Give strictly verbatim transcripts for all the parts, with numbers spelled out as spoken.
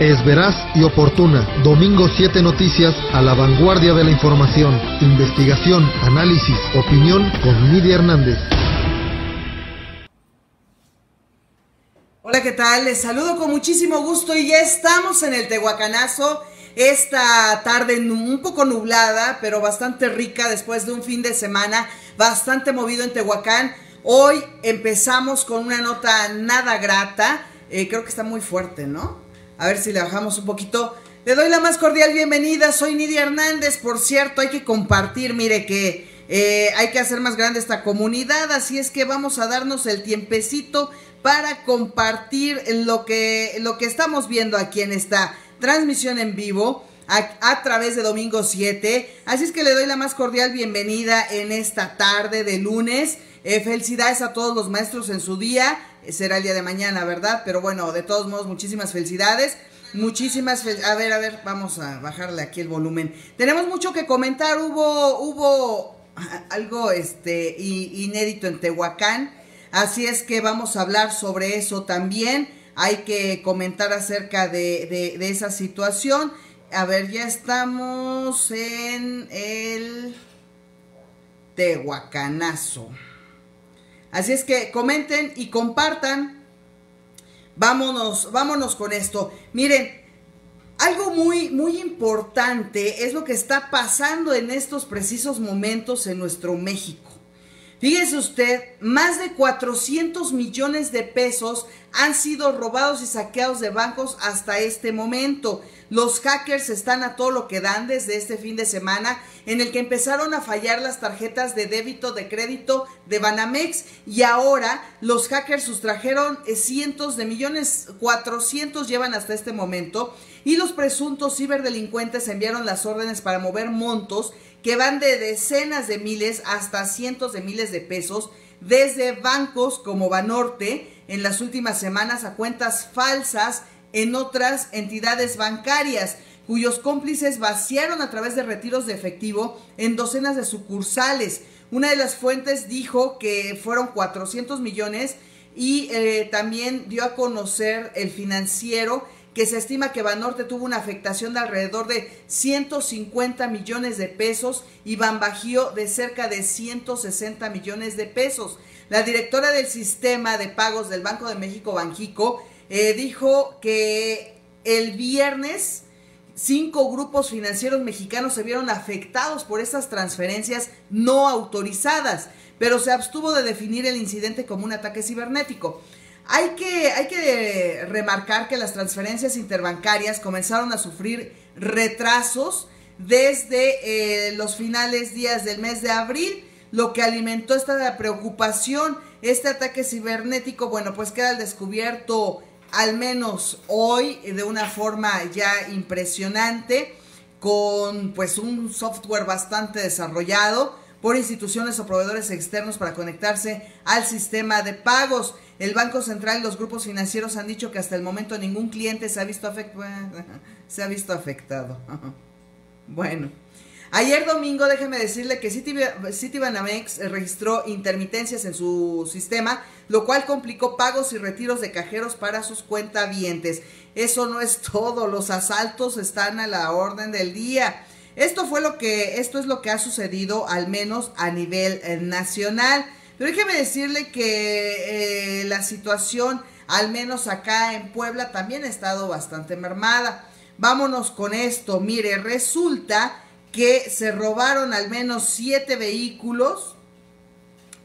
es veraz y oportuna. Domingo siete Noticias, a la vanguardia de la información, investigación, análisis, opinión, con Lidia Hernández. Hola, ¿qué tal? Les saludo con muchísimo gusto y ya estamos en el Tehuacanazo. Esta tarde un poco nublada, pero bastante rica después de un fin de semana bastante movido en Tehuacán. Hoy empezamos con una nota nada grata. Eh, creo que está muy fuerte, ¿no? A ver si le bajamos un poquito. Le doy la más cordial bienvenida, soy Nidia Hernández. Por cierto, hay que compartir, mire que eh, hay que hacer más grande esta comunidad, así es que vamos a darnos el tiempecito para compartir lo que, lo que estamos viendo aquí en esta transmisión en vivo a, a través de Domingo siete. Así es que le doy la más cordial bienvenida en esta tarde de lunes. Eh, felicidades a todos los maestros en su día. Eh, será el día de mañana, ¿verdad? Pero bueno, de todos modos, muchísimas felicidades. Muchísimas fel A ver, a ver, vamos a bajarle aquí el volumen. Tenemos mucho que comentar. Hubo, hubo algo este, inédito en Tehuacán. Así es que vamos a hablar sobre eso también. Hay que comentar acerca de, de, de esa situación. A ver, ya estamos en el Tehuacanazo. Así es que comenten y compartan. Vámonos, vámonos con esto. Miren, algo muy, muy importante es lo que está pasando en estos precisos momentos en nuestro México. Fíjese usted, más de cuatrocientos millones de pesos han sido robados y saqueados de bancos hasta este momento. Los hackers están a todo lo que dan desde este fin de semana, en el que empezaron a fallar las tarjetas de débito, de crédito de Banamex, y ahora los hackers sustrajeron cientos de millones, cuatrocientos llevan hasta este momento, y los presuntos ciberdelincuentes enviaron las órdenes para mover montos que van de decenas de miles hasta cientos de miles de pesos desde bancos como Banorte en las últimas semanas a cuentas falsas en otras entidades bancarias, cuyos cómplices vaciaron a través de retiros de efectivo en docenas de sucursales. Una de las fuentes dijo que fueron cuatrocientos millones y eh, también dio a conocer El Financiero que se estima que Banorte tuvo una afectación de alrededor de ciento cincuenta millones de pesos y Banbajío de cerca de ciento sesenta millones de pesos. La directora del sistema de pagos del Banco de México, Banjico, eh, dijo que el viernes cinco grupos financieros mexicanos se vieron afectados por estas transferencias no autorizadas, pero se abstuvo de definir el incidente como un ataque cibernético. Hay que, hay que remarcar que las transferencias interbancarias comenzaron a sufrir retrasos desde eh, los finales días del mes de abril, lo que alimentó esta preocupación. Este ataque cibernético, bueno, pues queda al descubierto, al menos hoy, de una forma ya impresionante, con pues un software bastante desarrollado por instituciones o proveedores externos para conectarse al sistema de pagos. El Banco Central y los grupos financieros han dicho que hasta el momento ningún cliente se ha visto afectado. Se ha visto afectado. Bueno, ayer domingo, déjeme decirle que Citibanamex registró intermitencias en su sistema, lo cual complicó pagos y retiros de cajeros para sus cuentavientes. Eso no es todo, los asaltos están a la orden del día. Esto fue lo que, esto es lo que ha sucedido, al menos a nivel nacional. Pero déjeme decirle que eh, la situación, al menos acá en Puebla, también ha estado bastante mermada. Vámonos con esto. Mire, resulta que se robaron al menos siete vehículos,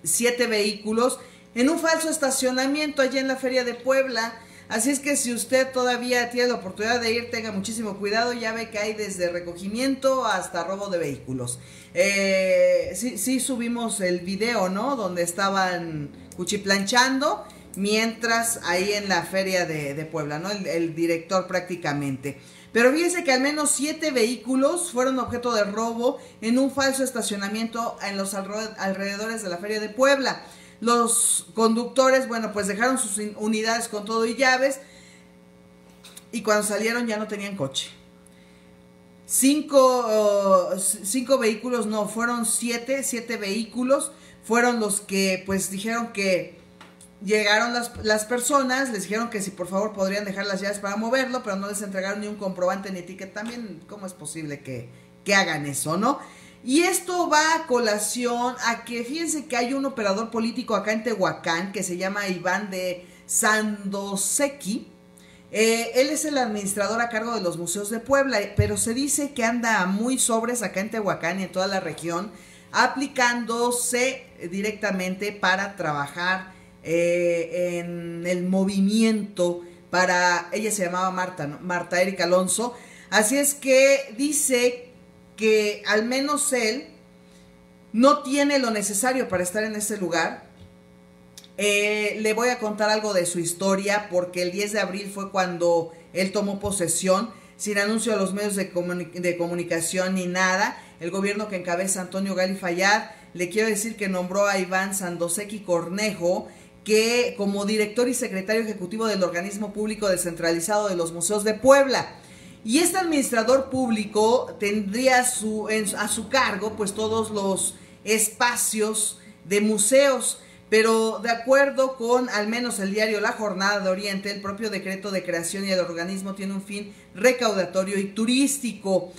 siete vehículos en un falso estacionamiento allá en la Feria de Puebla. Así es que si usted todavía tiene la oportunidad de ir, tenga muchísimo cuidado. Ya ve que hay desde recogimiento hasta robo de vehículos. Eh, sí, sí subimos el video, ¿no? Donde estaban cuchiplanchando mientras ahí en la Feria de, de Puebla, ¿no? El, el director prácticamente. Pero fíjense que al menos siete vehículos fueron objeto de robo en un falso estacionamiento en los alrededores de la Feria de Puebla. Los conductores, bueno, pues dejaron sus unidades con todo y llaves, y cuando salieron ya no tenían coche. Cinco, uh, cinco vehículos, no, fueron siete, siete vehículos fueron los que pues dijeron que Llegaron las, las personas, les dijeron que si por favor podrían dejar las llaves para moverlo, pero no les entregaron ni un comprobante ni ticket. También, ¿cómo es posible que, que hagan eso, no? Y esto va a colación a que, fíjense que hay un operador político acá en Tehuacán que se llama Iván de Sandoseki. Eh, él es el administrador a cargo de los museos de Puebla, pero se dice que anda muy sobres acá en Tehuacán y en toda la región, aplicándose directamente para trabajar eh, en el movimiento para... Ella se llamaba Marta, ¿no? Marta Erika Alonso. Así es que dice que al menos él no tiene lo necesario para estar en ese lugar. Eh, le voy a contar algo de su historia, porque el diez de abril fue cuando él tomó posesión, sin anuncio a los medios de, comuni de comunicación ni nada. El gobierno que encabeza Antonio Gali Fayad, le quiero decir que nombró a Iván Sandoseki Cornejo, que como director y secretario ejecutivo del organismo público descentralizado de los museos de Puebla. Y este administrador público tendría su, en, a su cargo pues todos los espacios de museos. Pero de acuerdo con al menos el diario La Jornada de Oriente, el propio decreto de creación y el organismo tiene un fin recaudatorio y turístico.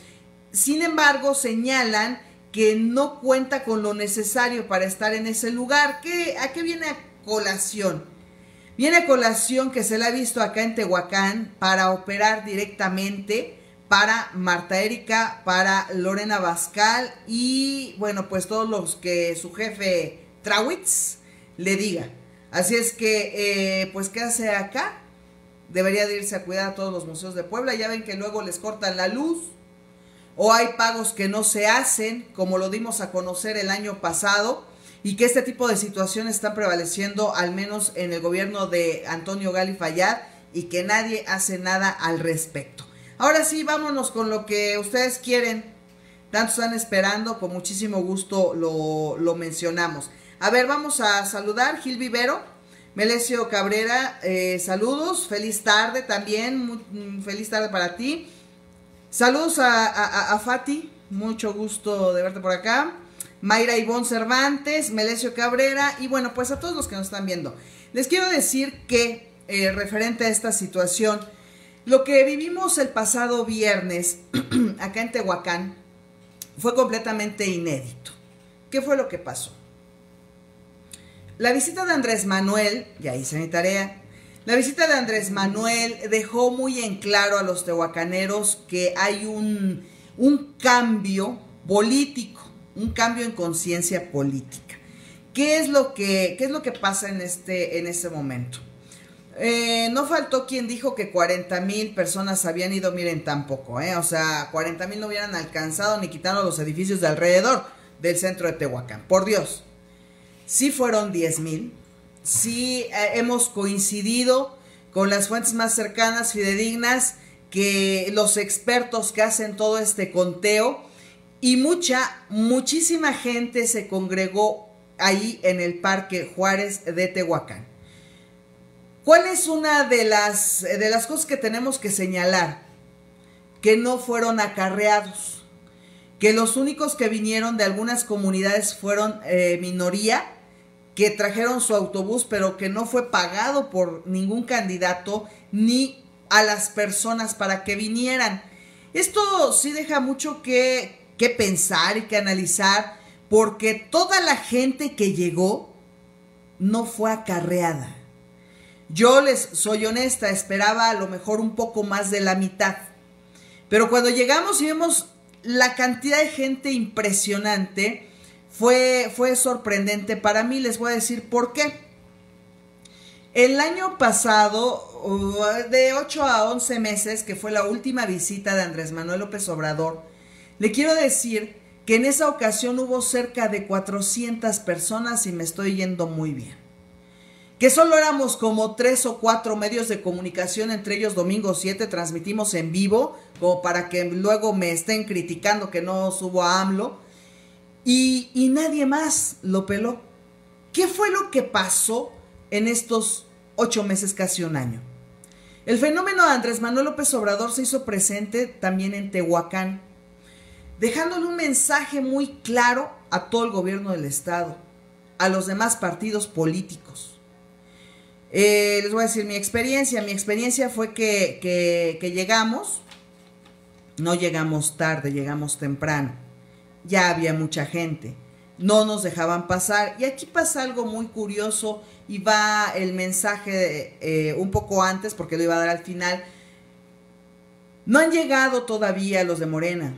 Sin embargo, señalan que no cuenta con lo necesario para estar en ese lugar. ¿Qué, ¿A qué viene a colación? Viene a colación que se le ha visto acá en Tehuacán para operar directamente para Marta Erika, para Lorena Bascal y, bueno, pues todos los que su jefe Trawitz le diga. Así es que, eh, pues, ¿qué hace acá? Debería de irse a cuidar a todos los museos de Puebla. Ya ven que luego les cortan la luz, o hay pagos que no se hacen, como lo dimos a conocer el año pasado, y que este tipo de situaciones están prevaleciendo, al menos en el gobierno de Antonio Gali Fayad, y que nadie hace nada al respecto. Ahora sí, vámonos con lo que ustedes quieren. Tanto están esperando, con muchísimo gusto lo, lo mencionamos. A ver, vamos a saludar Gil Vivero, Melecio Cabrera, eh, saludos, feliz tarde también, muy, feliz tarde para ti. Saludos a, a, a Fati, mucho gusto de verte por acá. Mayra Ivonne Cervantes, Melecio Cabrera y bueno, pues a todos los que nos están viendo. Les quiero decir que eh, referente a esta situación, lo que vivimos el pasado viernes acá en Tehuacán fue completamente inédito. ¿Qué fue lo que pasó? La visita de Andrés Manuel, ya hice mi tarea, la visita de Andrés Manuel dejó muy en claro a los tehuacaneros que hay un, un cambio político, un cambio en conciencia política. ¿Qué es lo que, qué es lo que pasa en este, en este momento? Eh, no faltó quien dijo que cuarenta mil personas habían ido, miren, tampoco, eh, o sea, cuarenta mil no hubieran alcanzado ni quitando los edificios de alrededor del centro de Tehuacán, por Dios. Sí fueron diez mil, sí eh, hemos coincidido con las fuentes más cercanas, fidedignas, que los expertos que hacen todo este conteo, y mucha, muchísima gente se congregó ahí en el Parque Juárez de Tehuacán. ¿Cuál es una de las, de las cosas que tenemos que señalar? Que no fueron acarreados, que los únicos que vinieron de algunas comunidades fueron eh, minoría, que trajeron su autobús, pero que no fue pagado por ningún candidato ni a las personas para que vinieran. Esto sí deja mucho que, que pensar y que analizar, porque toda la gente que llegó no fue acarreada. Yo les soy honesta, esperaba a lo mejor un poco más de la mitad, pero cuando llegamos y vemos la cantidad de gente impresionante, fue, fue sorprendente para mí. Les voy a decir por qué. El año pasado, de ocho a once meses, que fue la última visita de Andrés Manuel López Obrador, le quiero decir que en esa ocasión hubo cerca de cuatrocientas personas y me estoy yendo muy bien. Que solo éramos como tres o cuatro medios de comunicación, entre ellos Domingo siete, transmitimos en vivo, como para que luego me estén criticando que no subo a AMLO, y, y nadie más lo peló. ¿Qué fue lo que pasó en estos ocho meses, casi un año? El fenómeno de Andrés Manuel López Obrador se hizo presente también en Tehuacán, dejándole un mensaje muy claro a todo el gobierno del estado, a los demás partidos políticos. Eh, les voy a decir mi experiencia. Mi experiencia fue que, que, que llegamos, no llegamos tarde, llegamos temprano. Ya había mucha gente. No nos dejaban pasar. Y aquí pasa algo muy curioso y va el mensaje eh, un poco antes porque lo iba a dar al final. No han llegado todavía los de Morena,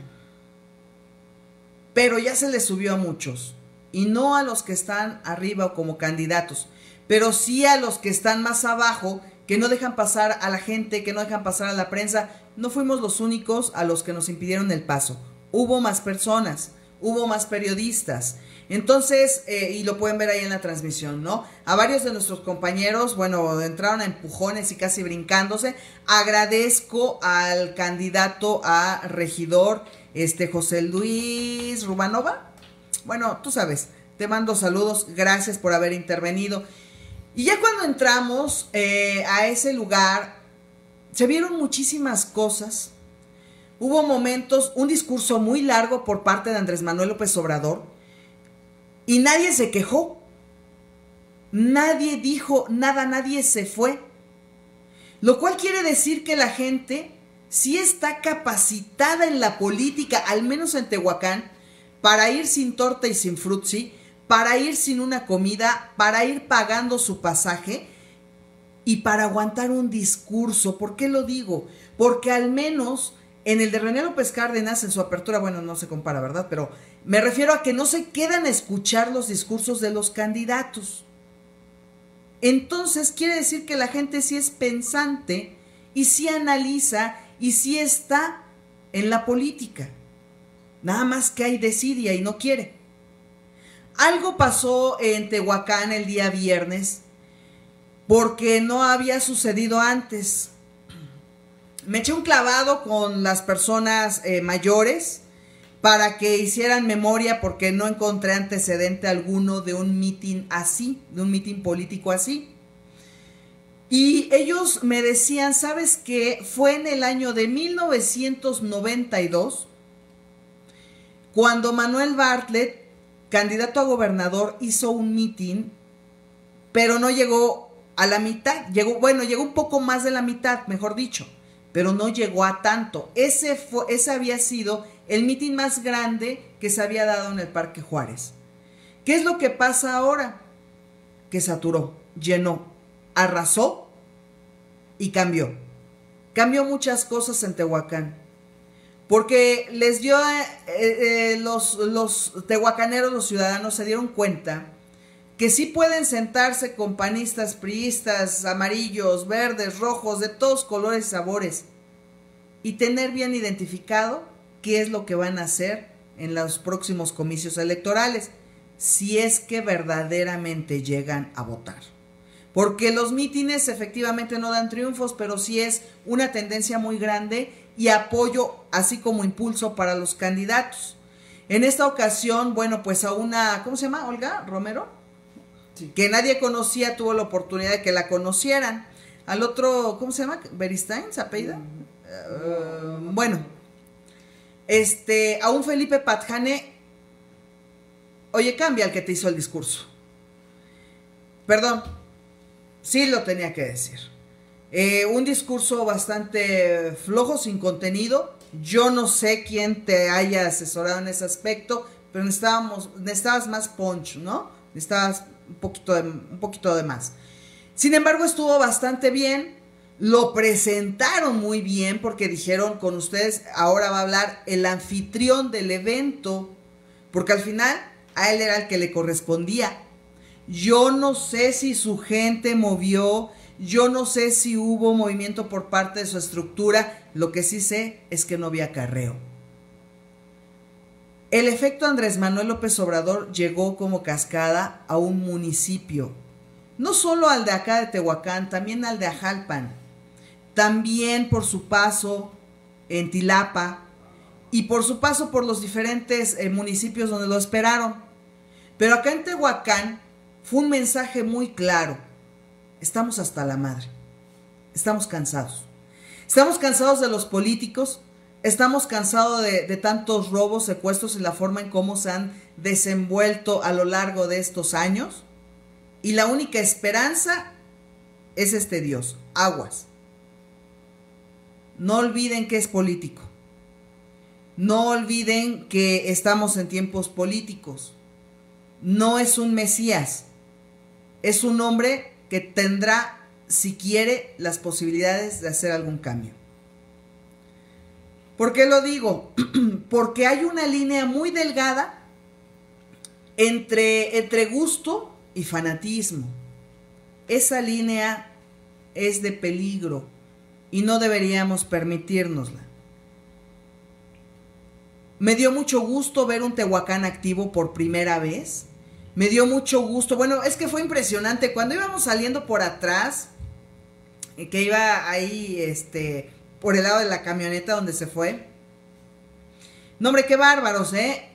pero ya se les subió a muchos. Y no a los que están arriba o como candidatos, pero sí a los que están más abajo, que no dejan pasar a la gente, que no dejan pasar a la prensa. No fuimos los únicos a los que nos impidieron el paso. Hubo más personas, hubo más periodistas. Entonces, eh, y lo pueden ver ahí en la transmisión, ¿no? A varios de nuestros compañeros, bueno, entraron a empujones y casi brincándose. Agradezco al candidato a regidor, este José Luis Rubanova. Bueno, tú sabes, te mando saludos, gracias por haber intervenido. Y ya cuando entramos eh, a ese lugar, se vieron muchísimas cosas. Hubo momentos, un discurso muy largo por parte de Andrés Manuel López Obrador, y nadie se quejó, nadie dijo nada, nadie se fue. Lo cual quiere decir que la gente sí está capacitada en la política, al menos en Tehuacán, para ir sin torta y sin frutzi, para ir sin una comida, para ir pagando su pasaje y para aguantar un discurso. ¿Por qué lo digo? Porque al menos en el de René López Cárdenas, en su apertura, bueno, no se compara, ¿verdad? Pero me refiero a que no se quedan a escuchar los discursos de los candidatos. Entonces, quiere decir que la gente sí es pensante y sí analiza y sí está en la política. Nada más que ahí decide y no quiere. Algo pasó en Tehuacán el día viernes porque no había sucedido antes. Me eché un clavado con las personas eh, mayores para que hicieran memoria porque no encontré antecedente alguno de un mitin así, de un mitin político así. Y ellos me decían, ¿sabes qué? Fue en el año de mil novecientos noventa y dos cuando Manuel Bartlett, candidato a gobernador, hizo un mitin, pero no llegó a la mitad. Llegó, bueno, llegó un poco más de la mitad, mejor dicho, pero no llegó a tanto. Ese, fue, ese había sido el mitin más grande que se había dado en el Parque Juárez. ¿Qué es lo que pasa ahora? Que saturó, llenó, arrasó y cambió. Cambió muchas cosas en Tehuacán. Porque les dio, eh, eh, los, los tehuacaneros, los ciudadanos se dieron cuenta que sí pueden sentarse con panistas, priistas, amarillos, verdes, rojos, de todos colores y sabores, y tener bien identificado qué es lo que van a hacer en los próximos comicios electorales, si es que verdaderamente llegan a votar. Porque los mítines efectivamente no dan triunfos, pero sí es una tendencia muy grande y apoyo, así como impulso para los candidatos. En esta ocasión, bueno, pues a una, ¿cómo se llama? Olga Romero, sí, que nadie conocía, tuvo la oportunidad de que la conocieran. Al otro, ¿cómo se llama? ¿Beristain, se apellida? Uh, uh, bueno, este, a un Felipe Patjane, oye, cambia el que te hizo el discurso. Perdón, sí lo tenía que decir. Eh, un discurso bastante flojo, sin contenido. Yo no sé quién te haya asesorado en ese aspecto, pero necesitábamos, necesitabas más punch, ¿no? Necesitabas un poquito, de, un poquito de más. Sin embargo, estuvo bastante bien. Lo presentaron muy bien porque dijeron, con ustedes ahora va a hablar el anfitrión del evento, porque al final a él era el que le correspondía. Yo no sé si su gente movió, yo no sé si hubo movimiento por parte de su estructura. Lo que sí sé es que no había acarreo. El efecto Andrés Manuel López Obrador llegó como cascada a un municipio. No solo al de acá de Tehuacán, también al de Ajalpan. También por su paso en Tilapa y por su paso por los diferentes eh, municipios donde lo esperaron. Pero acá en Tehuacán fue un mensaje muy claro. Estamos hasta la madre, estamos cansados, estamos cansados de los políticos, estamos cansados de, de tantos robos, secuestros y la forma en cómo se han desenvuelto a lo largo de estos años, y la única esperanza es este Dios. Aguas. No olviden que es político. No olviden que estamos en tiempos políticos. No es un Mesías. Es un hombre que tendrá, si quiere, las posibilidades de hacer algún cambio. ¿Por qué lo digo? Porque hay una línea muy delgada entre, entre gusto y fanatismo. Esa línea es de peligro y no deberíamos permitirnosla. Me dio mucho gusto ver un Tehuacán activo por primera vez. Me dio mucho gusto. Bueno, es que fue impresionante. Cuando íbamos saliendo por atrás, que iba ahí, este... por el lado de la camioneta donde se fue. No, hombre, qué bárbaros, ¿eh?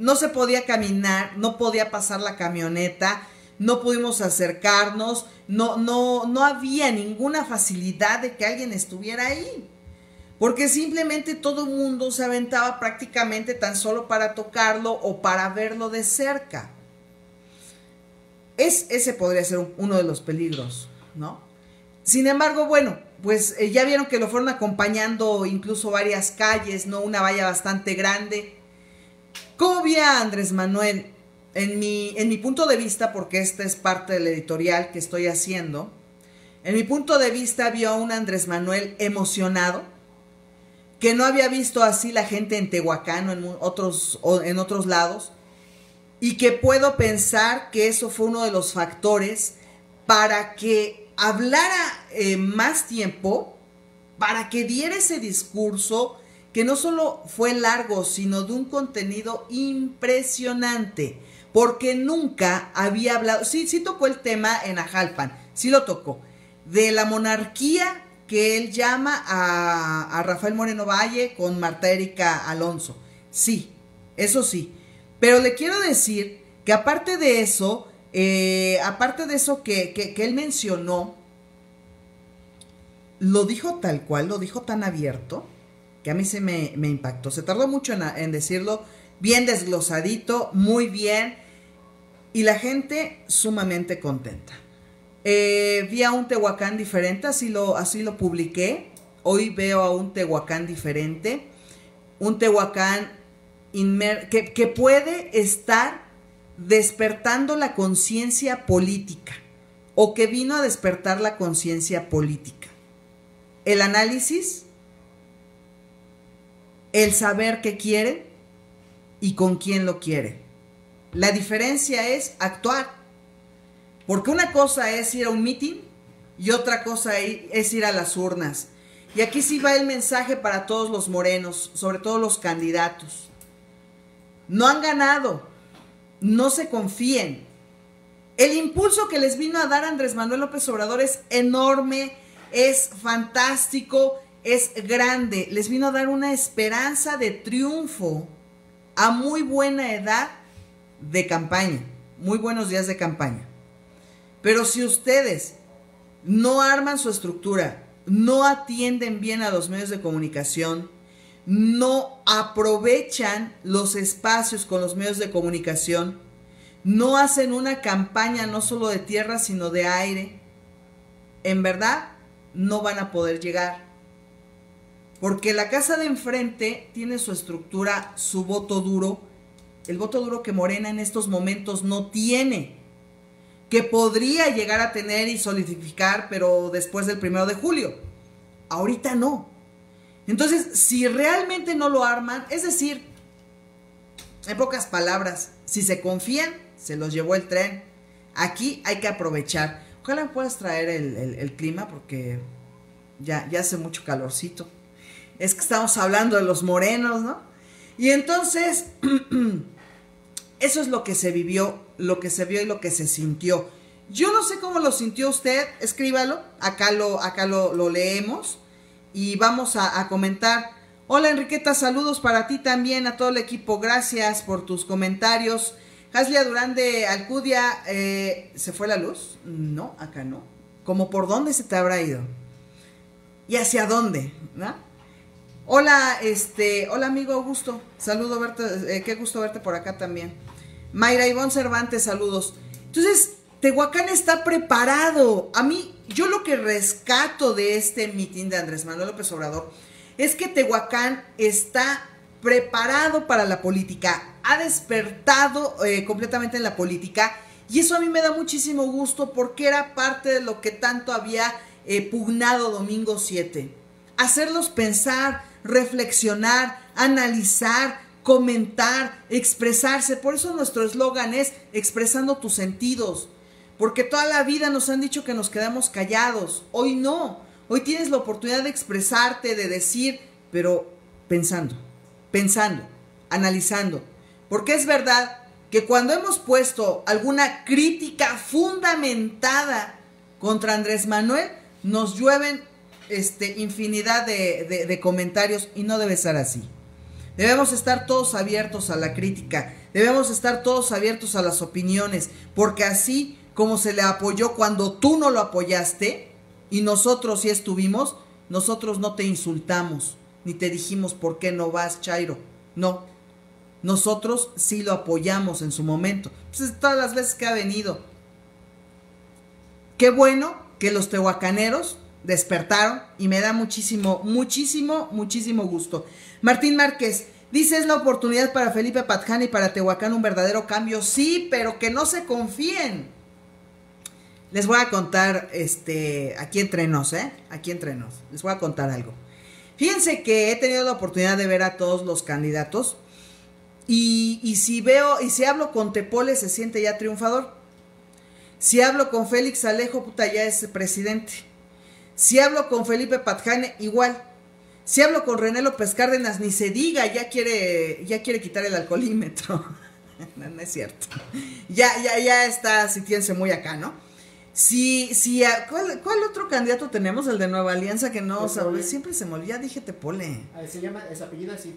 No se podía caminar, no podía pasar la camioneta, no pudimos acercarnos, no, no, no había ninguna facilidad de que alguien estuviera ahí. Porque simplemente todo el mundo se aventaba prácticamente tan solo para tocarlo o para verlo de cerca. Es, ese podría ser uno de los peligros, ¿no? Sin embargo, bueno, pues eh, ya vieron que lo fueron acompañando incluso varias calles, ¿no? Una valla bastante grande. ¿Cómo vi a Andrés Manuel? En mi, en mi punto de vista, porque esta es parte del editorial que estoy haciendo, en mi punto de vista vio a un Andrés Manuel emocionado, que no había visto así la gente en Tehuacán o en otros, o en otros lados, y que puedo pensar que eso fue uno de los factores para que hablara eh, más tiempo, para que diera ese discurso que no solo fue largo, sino de un contenido impresionante, porque nunca había hablado. Sí, sí tocó el tema en Ajalpan, sí lo tocó, de la monarquía que él llama a, a Rafael Moreno Valle con Marta Erika Alonso. Sí, eso sí, pero le quiero decir que aparte de eso, Eh, aparte de eso que, que, que él mencionó, lo dijo tal cual, lo dijo tan abierto, que a mí se me, me impactó. Se tardó mucho en, en decirlo, bien desglosadito, muy bien, y la gente sumamente contenta. Eh, vi a un Tehuacán diferente, así lo, así lo publiqué. Hoy veo a un Tehuacán diferente, un Tehuacán inmer- que, que puede estar despertando la conciencia política, o que vino a despertar la conciencia política, el análisis, el saber qué quiere y con quién lo quiere. La diferencia es actuar, porque una cosa es ir a un meeting y otra cosa es ir a las urnas. Y aquí sí va el mensaje para todos los morenos, sobre todo los candidatos. No han ganado, no se confíen. El impulso que les vino a dar Andrés Manuel López Obrador es enorme, es fantástico, es grande. Les vino a dar una esperanza de triunfo a muy buena edad de campaña, muy buenos días de campaña. Pero si ustedes no arman su estructura, no atienden bien a los medios de comunicación, no aprovechan los espacios con los medios de comunicación, no hacen una campaña no solo de tierra, sino de aire, en verdad no van a poder llegar. Porque la casa de enfrente tiene su estructura, su voto duro, el voto duro que Morena en estos momentos no tiene, que podría llegar a tener y solidificar, pero después del primero de julio. Ahorita no. Entonces, si realmente no lo arman, es decir, en pocas palabras, si se confían, se los llevó el tren. Aquí hay que aprovechar. Ojalá me puedas traer el, el, el clima, porque ya, ya hace mucho calorcito. Es que estamos hablando de los morenos, ¿no? Y entonces, eso es lo que se vivió, lo que se vio y lo que se sintió. Yo no sé cómo lo sintió usted, escríbalo, acá lo, acá lo, lo leemos. Y vamos a, a comentar. Hola Enriqueta, saludos para ti también, a todo el equipo, gracias por tus comentarios. Haslia Durán de Alcudia, eh, ¿se fue la luz? No, acá no. ¿Cómo por dónde se te habrá ido? ¿Y hacia dónde? ¿No? Hola, este, hola amigo Augusto, saludo verte, eh, qué gusto verte por acá también. Mayra Ivonne Cervantes, saludos. Entonces, Tehuacán está preparado. A mí, yo lo que rescato de este mitin de Andrés Manuel López Obrador es que Tehuacán está preparado para la política, ha despertado eh, completamente en la política, y eso a mí me da muchísimo gusto porque era parte de lo que tanto había eh, pugnado Domingo siete. Hacerlos pensar, reflexionar, analizar, comentar, expresarse. Por eso nuestro eslogan es expresando tus sentidos. Porque toda la vida nos han dicho que nos quedamos callados. Hoy no. Hoy tienes la oportunidad de expresarte, de decir, pero pensando, pensando, analizando. Porque es verdad que cuando hemos puesto alguna crítica fundamentada contra Andrés Manuel, nos llueven este, infinidad de, de, de comentarios, y no debe ser así. Debemos estar todos abiertos a la crítica, debemos estar todos abiertos a las opiniones, porque así como se le apoyó cuando tú no lo apoyaste, y nosotros sí estuvimos, nosotros no te insultamos, ni te dijimos por qué no vas, chairo. No, nosotros sí lo apoyamos en su momento, pues todas las veces que ha venido. Qué bueno que los tehuacaneros despertaron, y me da muchísimo, muchísimo, muchísimo gusto. Martín Márquez dice, es la oportunidad para Felipe Patjane y para Tehuacán un verdadero cambio. Sí, pero que no se confíen. Les voy a contar, este, aquí entre nos, ¿eh? Aquí entre nos. Les voy a contar algo. Fíjense que he tenido la oportunidad de ver a todos los candidatos. Y, y si veo, y si hablo con Tepole, se siente ya triunfador. Si hablo con Félix Alejo, puta, ya es presidente. Si hablo con Felipe Patjane, igual. Si hablo con René López Cárdenas, ni se diga, ya quiere, ya quiere quitar el alcoholímetro. no, no es cierto. Ya, ya, ya está sintiéndose muy acá, ¿no? Si, si, ¿cuál, ¿cuál otro candidato tenemos? El de Nueva Alianza, que no, o sea, siempre se me olvida, dije Tepole. Se llama, es apellido así.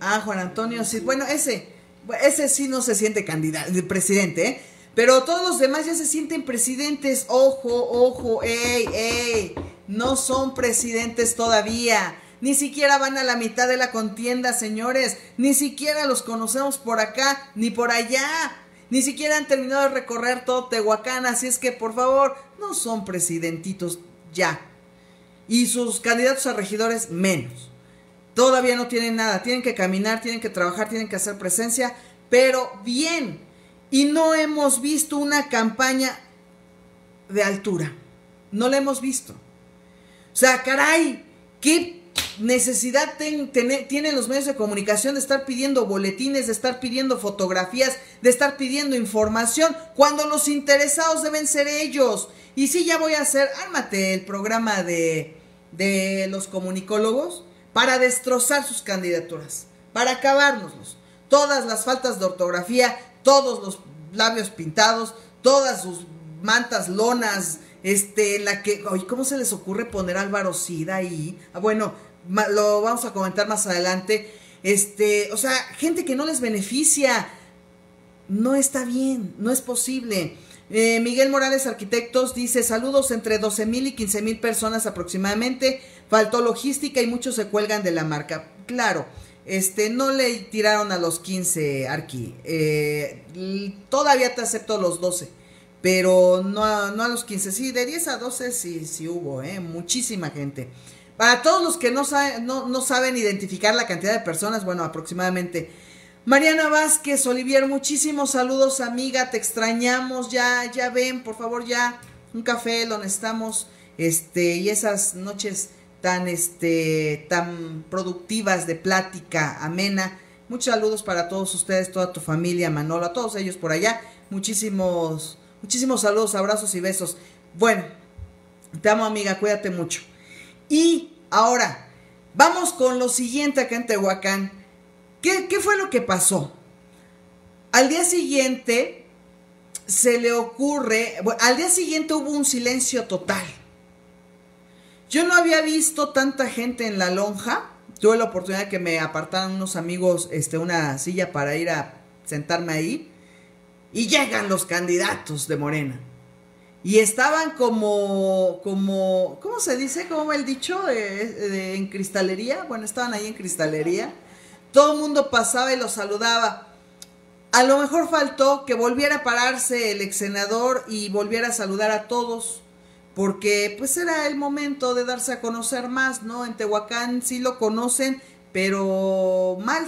ah, Juan Antonio, sí. Bueno, ese, ese sí no se siente candidato, presidente, ¿eh? Pero todos los demás ya se sienten presidentes. Ojo, ojo, ey, ey. No son presidentes todavía. Ni siquiera van a la mitad de la contienda, señores. Ni siquiera los conocemos por acá ni por allá. Ni siquiera han terminado de recorrer todo Tehuacán. Así es que, por favor, no son presidentitos ya. Y sus candidatos a regidores, menos. Todavía no tienen nada. Tienen que caminar, tienen que trabajar, tienen que hacer presencia. Pero bien. Y no hemos visto una campaña de altura. No la hemos visto. O sea, caray, ¿qué necesidad ten, ten, tienen los medios de comunicación de estar pidiendo boletines, de estar pidiendo fotografías, de estar pidiendo información, cuando los interesados deben ser ellos? Y sí, ya voy a hacer, ármate el programa de, de los comunicólogos para destrozar sus candidaturas, para acabárnoslos. Todas las faltas de ortografía, todos los labios pintados, todas sus mantas, lonas, este, la que, oye, ¿cómo se les ocurre poner Álvaro Sida ahí? Ah, bueno, ma, lo vamos a comentar más adelante, este, o sea, gente que no les beneficia, no está bien, no es posible. Eh, Miguel Morales Arquitectos dice, saludos entre doce mil y quince mil personas aproximadamente, faltó logística y muchos se cuelgan de la marca, claro. Este, no le tiraron a los quince, Arqui. Eh, todavía te acepto los doce, pero no a, no a los quince. Sí, de diez a doce sí, sí hubo, eh, muchísima gente. Para todos los que no, sabe, no, no saben identificar la cantidad de personas, bueno, aproximadamente. Mariana Vázquez Olivier, muchísimos saludos, amiga, te extrañamos, ya, ya ven, por favor, ya, un café, lo necesitamos, este, y esas noches tan este tan productivas de plática amena. Muchos saludos para todos ustedes, toda tu familia, Manolo, a todos ellos por allá. Muchísimos, muchísimos saludos, abrazos y besos. Bueno, te amo, amiga, cuídate mucho. Y ahora, vamos con lo siguiente acá en Tehuacán. ¿Qué, qué fue lo que pasó? Al día siguiente se le ocurre, bueno, al día siguiente hubo un silencio total. Yo no había visto tanta gente en la lonja. Tuve la oportunidad que me apartaron unos amigos este, una silla para ir a sentarme ahí. Y llegan los candidatos de Morena. Y estaban como, como ¿cómo se dice? ¿Cómo va el dicho? De, de, en cristalería. Bueno, estaban ahí en cristalería. Todo el mundo pasaba y los saludaba. A lo mejor faltó que volviera a pararse el ex senador y volviera a saludar a todos, porque pues era el momento de darse a conocer más, ¿no? En Tehuacán sí lo conocen, pero mal.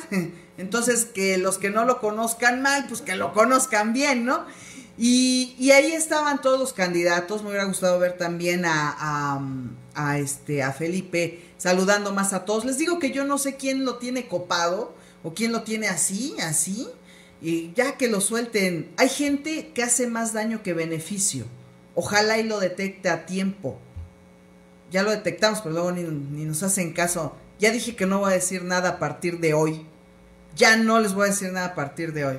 Entonces, que los que no lo conozcan mal, pues que lo conozcan bien, ¿no? Y, y ahí estaban todos los candidatos. Me hubiera gustado ver también a, a, a, este, a Felipe saludando más a todos. Les digo que yo no sé quién lo tiene copado o quién lo tiene así, así, y ya que lo suelten. Hay gente que hace más daño que beneficio. Ojalá y lo detecte a tiempo. Ya lo detectamos, pero luego ni, ni nos hacen caso. Ya dije que no voy a decir nada a partir de hoy. Ya no les voy a decir nada a partir de hoy.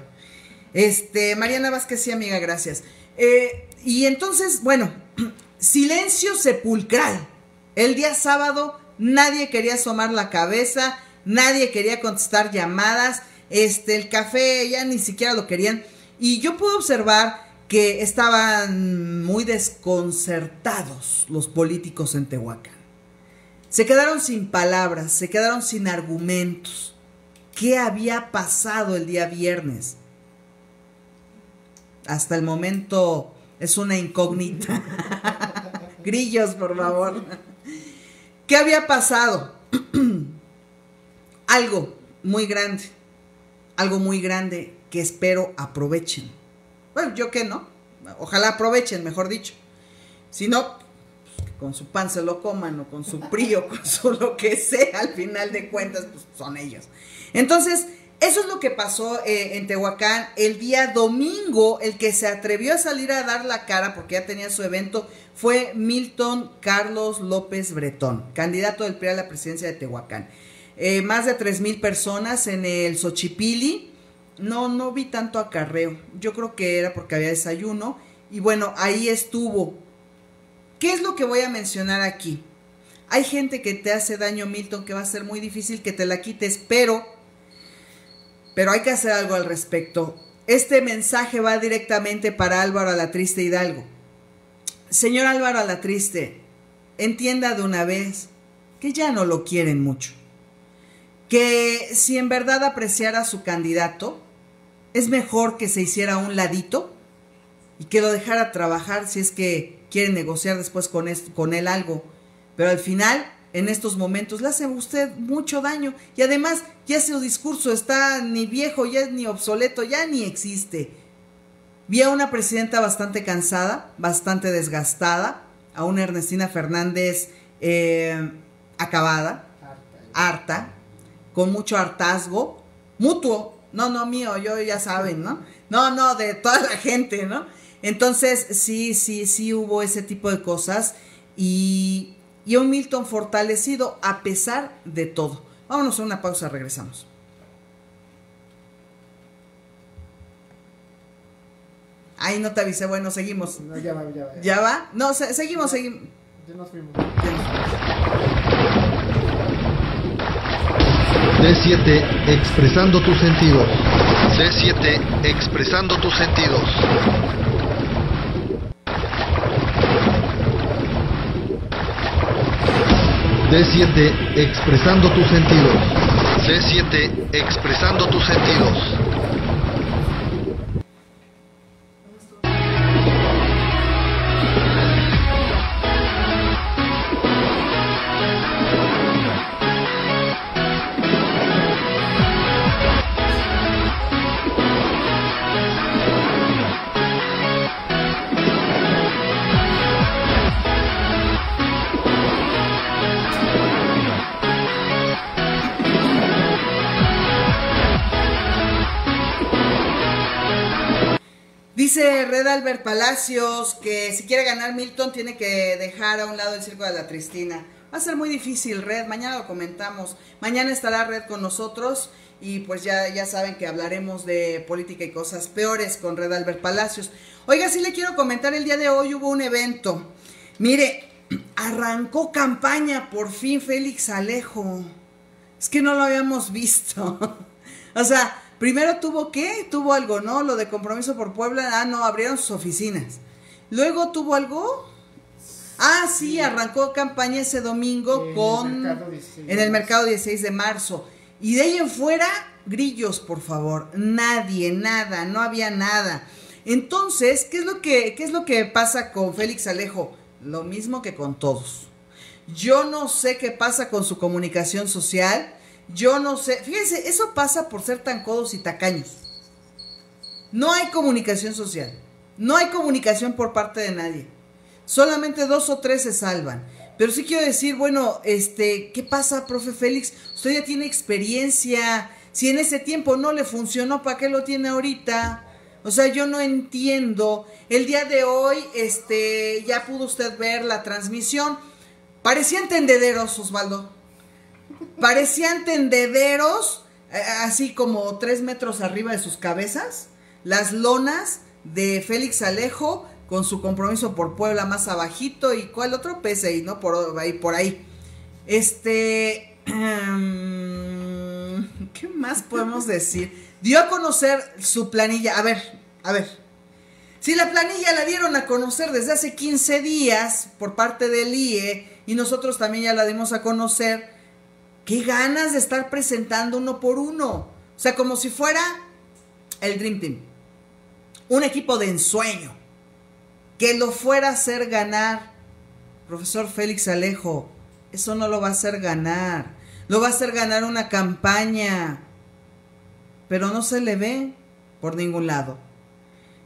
Este, Mariana Vázquez, sí, amiga, gracias. Eh, y entonces, bueno, silencio sepulcral. El día sábado nadie quería asomar la cabeza, nadie quería contestar llamadas, este, el café ya ni siquiera lo querían. Y yo puedo observar que estaban muy desconcertados los políticos en Tehuacán. Se quedaron sin palabras, se quedaron sin argumentos. ¿Qué había pasado el día viernes? Hasta el momento es una incógnita. Grillos, por favor. ¿Qué había pasado? Algo muy grande. Algo muy grande que espero aprovechen. Bueno, yo qué, ¿no? Ojalá aprovechen, mejor dicho. Si no, pues, con su pan se lo coman, o con su P R I, o con su lo que sea. Al final de cuentas, pues son ellos. Entonces, eso es lo que pasó eh, en Tehuacán. El día domingo, el que se atrevió a salir a dar la cara, porque ya tenía su evento, fue Milton Carlos López Bretón, candidato del P R I a la presidencia de Tehuacán. Eh, más de tres mil personas en el Xochipilli. No, no vi tanto acarreo. Yo creo que era porque había desayuno. Y bueno, ahí estuvo. ¿Qué es lo que voy a mencionar aquí? Hay gente que te hace daño, Milton, que va a ser muy difícil que te la quites, pero... Pero hay que hacer algo al respecto. Este mensaje va directamente para Álvaro Alatriste Hidalgo. Señor Álvaro Alatriste, entienda de una vez que ya no lo quieren mucho. Que si en verdad apreciara a su candidato, es mejor que se hiciera a un ladito y que lo dejara trabajar si es que quiere negociar después con él, con él algo. Pero al final... En estos momentos le hace a usted mucho daño y además ya su discurso está ni viejo, ya ni obsoleto, ya ni existe. Vi a una presidenta bastante cansada, bastante desgastada, a una Ernestina Fernández eh, acabada, harta, con mucho hartazgo, mutuo, no, no mío, yo ya saben, ¿no? No, no, de toda la gente, ¿no? Entonces sí, sí, sí hubo ese tipo de cosas y... Y un Milton fortalecido a pesar de todo. Vámonos a una pausa, regresamos. Ay, no te avisé, bueno, seguimos. No, ya va, ya va. ¿Ya, ¿Ya va? No, se seguimos, seguimos. Ya nos fuimos. D siete, expresando tus sentidos. D siete, expresando tus sentidos. D siete, expresando tus sentidos. D siete, expresando tus sentidos. Dice Red Albert Palacios que si quiere ganar Milton tiene que dejar a un lado el circo de la Tristina. Va a ser muy difícil, Red, mañana lo comentamos. Mañana estará Red con nosotros y pues ya, ya saben que hablaremos de política y cosas peores con Red Albert Palacios. Oiga, sí le quiero comentar, el día de hoy hubo un evento. Mire, arrancó campaña por fin Félix Alejo. Es que no lo habíamos visto. O sea... Primero tuvo, ¿qué? Tuvo algo, ¿no? Lo de Compromiso por Puebla. Ah, no, abrieron sus oficinas. Luego tuvo algo. Ah, sí, arrancó campaña ese domingo con... En el Mercado dieciséis de Marzo. Y de ahí en fuera, grillos, por favor, nadie, nada, no había nada. Entonces, ¿qué es lo que, qué es lo que pasa con Félix Alejo? Lo mismo que con todos. Yo no sé qué pasa con su comunicación social, yo no sé, fíjense, eso pasa por ser tan codos y tacaños. No hay comunicación social, no hay comunicación por parte de nadie, solamente dos o tres se salvan. Pero sí quiero decir, bueno, este, ¿qué pasa, profe Félix? Usted ya tiene experiencia, si en ese tiempo no le funcionó, ¿para qué lo tiene ahorita? O sea, yo no entiendo. El día de hoy, este, ya pudo usted ver la transmisión. Parecían tendederos, Osvaldo. Parecían tendederos, eh, así como tres metros arriba de sus cabezas, las lonas de Félix Alejo con su Compromiso por Puebla más abajito y cuál otro P C I, ¿no? Por ahí, por ahí. Este, ¿qué más podemos decir? Dio a conocer su planilla. A ver, a ver. Si la planilla la dieron a conocer desde hace quince días por parte del I E y nosotros también ya la dimos a conocer, qué ganas de estar presentando uno por uno. O sea, como si fuera el Dream Team. Un equipo de ensueño. Que lo fuera a hacer ganar. Profesor Félix Alejo, eso no lo va a hacer ganar. Lo va a hacer ganar una campaña. Pero no se le ve por ningún lado.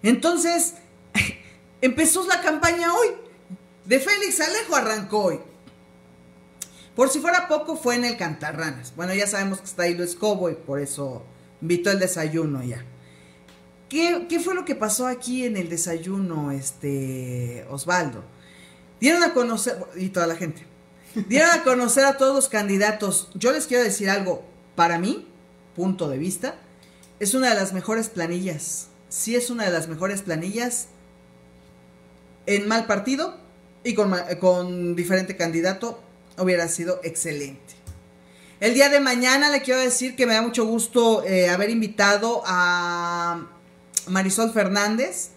Entonces, empezó la campaña hoy. De Félix Alejo arrancó hoy. Por si fuera poco, fue en el Cantarranas. Bueno, ya sabemos que está ahí Luis Cobo y por eso invitó el desayuno ya. ¿Qué, qué fue lo que pasó aquí en el desayuno, este, Osvaldo? Dieron a conocer, y toda la gente, dieron a conocer a todos los candidatos. Yo les quiero decir algo, para mí, punto de vista, es una de las mejores planillas. Sí es una de las mejores planillas en mal partido y con, con diferente candidato hubiera sido excelente. El día de mañana le quiero decir que me da mucho gusto eh, haber invitado a Marisol Fernández.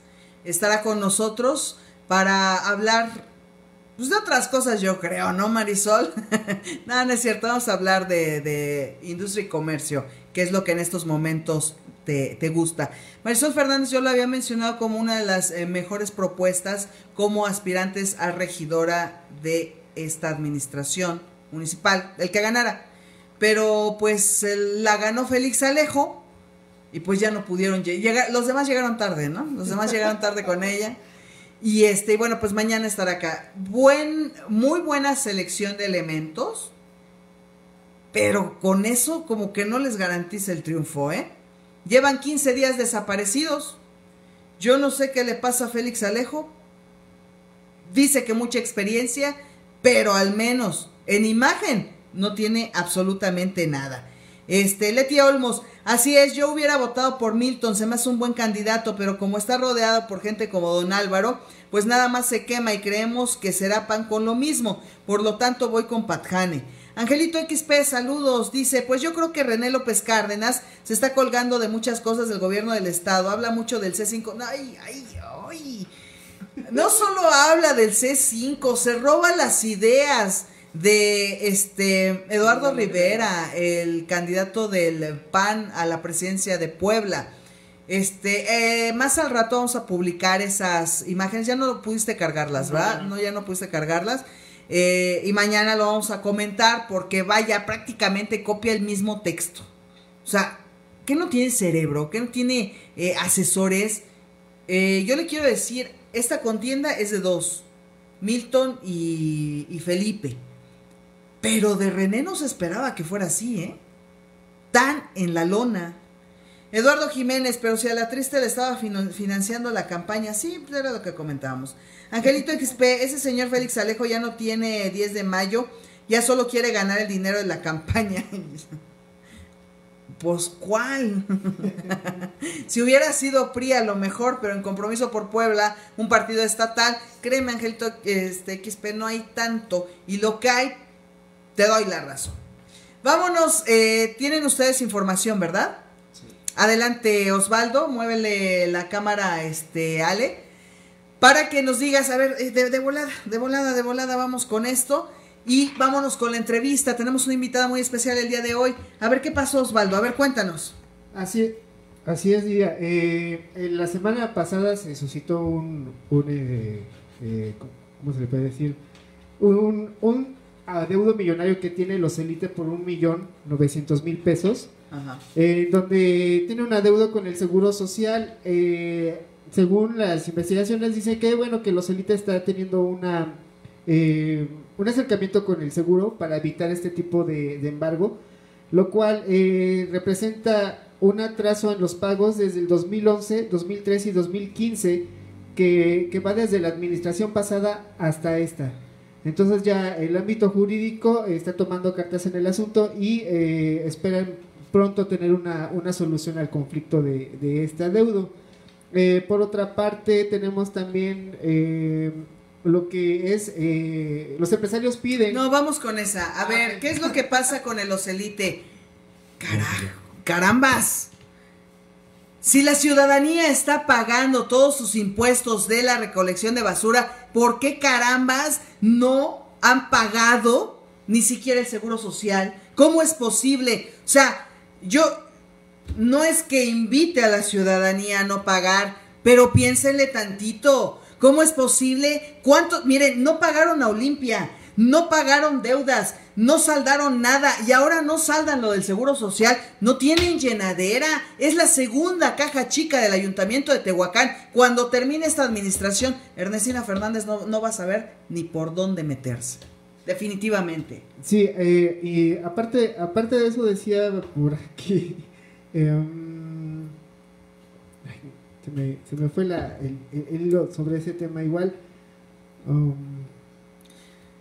Estará con nosotros para hablar pues, de otras cosas, yo creo, ¿no, Marisol? No, no es cierto, vamos a hablar de, de industria y comercio, que es lo que en estos momentos te, te gusta. Marisol Fernández yo la había mencionado como una de las eh, mejores propuestas como aspirantes a regidora de esta administración municipal, el que ganara. Pero pues eh, la ganó Félix Alejo y pues ya no pudieron llegar, los demás llegaron tarde, ¿no? Los demás llegaron tarde con ella. Y este, bueno, pues mañana estará acá. Buen, muy buena selección de elementos, pero con eso como que no les garantiza el triunfo, ¿eh? Llevan quince días desaparecidos. Yo no sé qué le pasa a Félix Alejo. Dice que mucha experiencia, pero al menos en imagen no tiene absolutamente nada. Este, Leti Olmos, así es, yo hubiera votado por Milton, se me hace un buen candidato, pero como está rodeado por gente como don Álvaro, pues nada más se quema y creemos que será pan con lo mismo, por lo tanto voy con Patjane. Angelito X P, saludos, dice, pues yo creo que René López Cárdenas se está colgando de muchas cosas del gobierno del estado, habla mucho del C cinco, no, ay, ay, ay. No solo habla del C cinco, se roba las ideas de este Eduardo Rivera, el candidato del P A N a la presidencia de Puebla. Este, eh, más al rato vamos a publicar esas imágenes, ya no pudiste cargarlas, ¿verdad? No, ya no pudiste cargarlas. Eh, y mañana lo vamos a comentar porque vaya, prácticamente copia el mismo texto. O sea, ¿qué no tiene cerebro? ¿Qué no tiene eh, asesores? Eh, yo le quiero decir, esta contienda es de dos, Milton y, y Felipe. Pero de René no se esperaba que fuera así, ¿eh? Tan en la lona. Eduardo Jiménez, pero si a la triste le estaba financiando la campaña. Sí, era lo que comentábamos. Angelito X P, ese señor Félix Alejo ya no tiene diez de mayo. Ya solo quiere ganar el dinero de la campaña. Pues, ¿cuál? Si hubiera sido P R I a lo mejor, pero en Compromiso por Puebla, un partido estatal, créeme, Angelito este, X P, no hay tanto. Y lo que hay... Te doy la razón. Vámonos, eh, tienen ustedes información, ¿verdad? Sí. Adelante, Osvaldo, muévele la cámara, este, Ale, para que nos digas, a ver, de, de volada, de volada, de volada, vamos con esto. Y vámonos con la entrevista. Tenemos una invitada muy especial el día de hoy. A ver qué pasó, Osvaldo. A ver, cuéntanos. Así, así es, Lidia. Eh, en la semana pasada se suscitó un, un eh, eh, ¿cómo se le puede decir? Un, un adeudo millonario que tiene los Elite por un millón novecientos mil pesos. Ajá. Eh, donde tiene un adeudo con el Seguro Social. Eh, según las investigaciones dicen que bueno que los Elite está teniendo una eh, un acercamiento con el seguro para evitar este tipo de, de embargo, lo cual eh, representa un atraso en los pagos desde el dos mil once, dos mil trece y dos mil quince, que, que va desde la administración pasada hasta esta. Entonces ya el ámbito jurídico está tomando cartas en el asunto y eh, esperan pronto tener una, una solución al conflicto de, de este adeudo. Eh, por otra parte, tenemos también... Eh, lo que es, eh, los empresarios piden... No, vamos con esa. A ver, ¿qué es lo que pasa con el Ocelite? Carajo, carambas. Si la ciudadanía está pagando todos sus impuestos de la recolección de basura, ¿por qué carambas no han pagado ni siquiera el Seguro Social? ¿Cómo es posible? O sea, yo no es que invite a la ciudadanía a no pagar, pero piénsenle tantito... ¿Cómo es posible? ¿Cuántos? Miren, no pagaron a Olimpia, no pagaron deudas, no saldaron nada y ahora no saldan lo del Seguro Social, no tienen llenadera. Es la segunda caja chica del Ayuntamiento de Tehuacán. Cuando termine esta administración, Ernestina Fernández no, no va a saber ni por dónde meterse, definitivamente. Sí, eh, y aparte, aparte de eso decía por aquí... Eh, Se me, se me fue la, el, el, el hilo sobre ese tema igual. Um.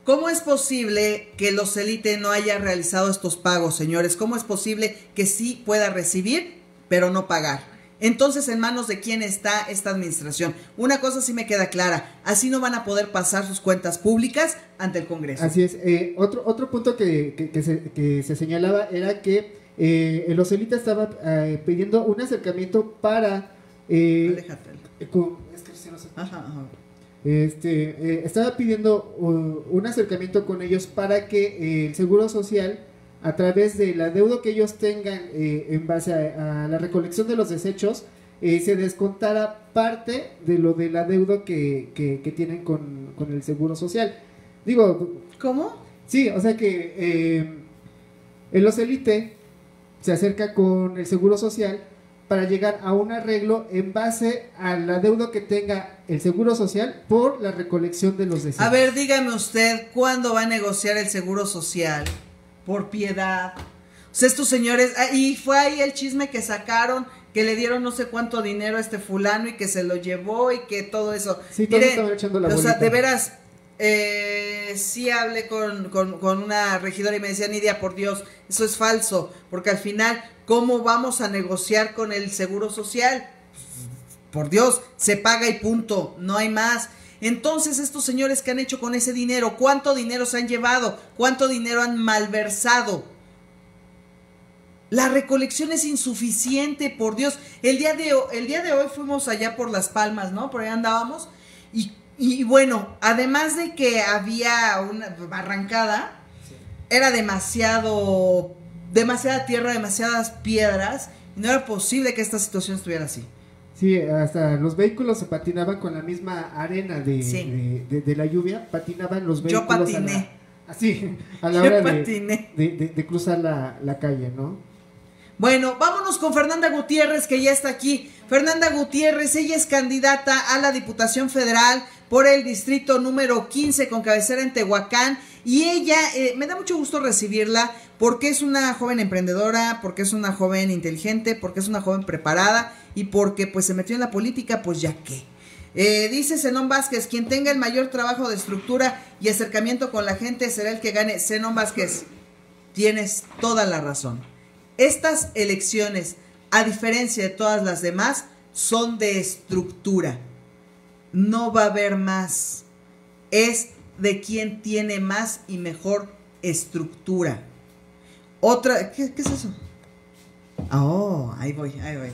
¿Cómo es posible que los Elite no haya realizado estos pagos, señores? ¿Cómo es posible que sí pueda recibir, pero no pagar? Entonces, ¿en manos de quién está esta administración? Una cosa sí me queda clara, así no van a poder pasar sus cuentas públicas ante el Congreso. Así es. Eh, otro, otro punto que, que, que, se, que se señalaba era que eh, el Ocelita estaba eh, pidiendo un acercamiento para... Eh, con, es que se nos... ajá, ajá. Este, eh, estaba pidiendo uh, un acercamiento con ellos para que eh, el Seguro Social, a través del adeudo que ellos tengan eh, en base a, a la recolección de los desechos, eh, se descontara parte de lo del adeudo que, que, que tienen con, con el Seguro Social. Digo, ¿cómo? Sí, o sea que eh, el Ocelite se acerca con el Seguro Social para llegar a un arreglo en base al adeudo que tenga el Seguro Social por la recolección de los desechos. A ver, dígame usted, ¿cuándo va a negociar el Seguro Social? Por piedad. O sea, estos señores, y fue ahí el chisme que sacaron, que le dieron no sé cuánto dinero a este fulano y que se lo llevó y que todo eso. Sí, todos estaban echando la bolita. O sea, de veras, eh, sí hablé con, con, con una regidora y me decía, Nidia, por Dios, eso es falso, porque al final... ¿Cómo vamos a negociar con el Seguro Social? Por Dios, se paga y punto, no hay más. Entonces, estos señores que han hecho con ese dinero, ¿cuánto dinero se han llevado? ¿Cuánto dinero han malversado? La recolección es insuficiente, por Dios. El día de, el día de hoy fuimos allá por Las Palmas, ¿no? Por ahí andábamos. Y, y bueno, además de que había una barrancada, sí, era demasiado... demasiada tierra, demasiadas piedras, y no era posible que esta situación estuviera así. Sí, hasta los vehículos se patinaban con la misma arena de, sí, de, de, de la lluvia, patinaban los vehículos. Yo patiné. Así, a la, ah, sí, a la hora de, de, de, de cruzar la, la calle, ¿no? Bueno, vámonos con Fernanda Gutiérrez, que ya está aquí. Fernanda Gutiérrez, ella es candidata a la Diputación Federal por el distrito número quince con cabecera en Tehuacán. Y ella, eh, me da mucho gusto recibirla porque es una joven emprendedora, porque es una joven inteligente, porque es una joven preparada y porque pues se metió en la política, pues ya qué. Eh, dice Zenón Vázquez, quien tenga el mayor trabajo de estructura y acercamiento con la gente será el que gane. Zenón Vázquez, tienes toda la razón. Estas elecciones, a diferencia de todas las demás, son de estructura. No va a haber más. Es de quien tiene más y mejor estructura. Otra, ¿qué, qué es eso? Oh, ahí voy, ahí voy.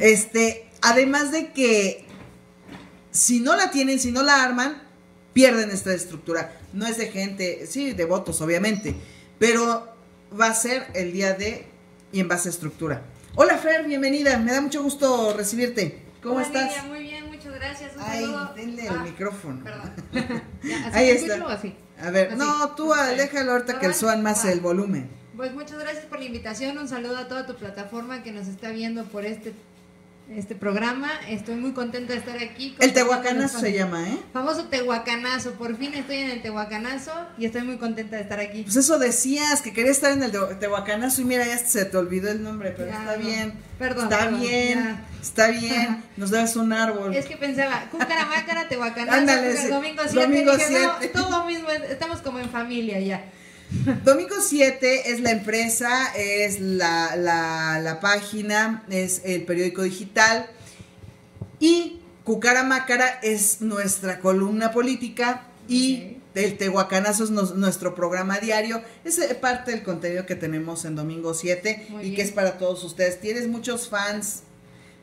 Este, además de que si no la tienen, si no la arman, pierden esta estructura. No es de gente, sí, de votos, obviamente, pero va a ser el día de y en base a estructura. Hola, Fer, bienvenida. Me da mucho gusto recibirte. ¿Cómo Hola, estás? Lidia, muy bien, muchas gracias. Un Ay, saludo. denle ah, el micrófono. Perdón. Ya, ¿así Ahí está. Así? A ver, así. no, tú okay. déjalo ahorita que el suban más ah. el volumen. Pues muchas gracias por la invitación. Un saludo a toda tu plataforma que nos está viendo por este este programa. Estoy muy contenta de estar aquí. El Tehuacanazo se llama, ¿eh? Famoso Tehuacanazo. Por fin estoy en el Tehuacanazo y estoy muy contenta de estar aquí. Pues eso decías, que querías estar en el Tehuacanazo y mira, ya se te olvidó el nombre, pero ya, está no. bien. Perdón. Está perdón, bien, ya. está bien. Nos debes un árbol. Es que pensaba, Cúcaramácara, Tehuacanazo, Ándales, el domingo siete. Domingo dije, siete. No, todo mismo, estamos como en familia ya. Domingo siete es la empresa, es la, la, la página, es el periódico digital, y Cucaramácara es nuestra columna política y okay. el Tehuacanazo es nos, nuestro programa diario. Es parte del contenido que tenemos en Domingo siete Muy y bien. que es para todos ustedes. Tienes muchos fans.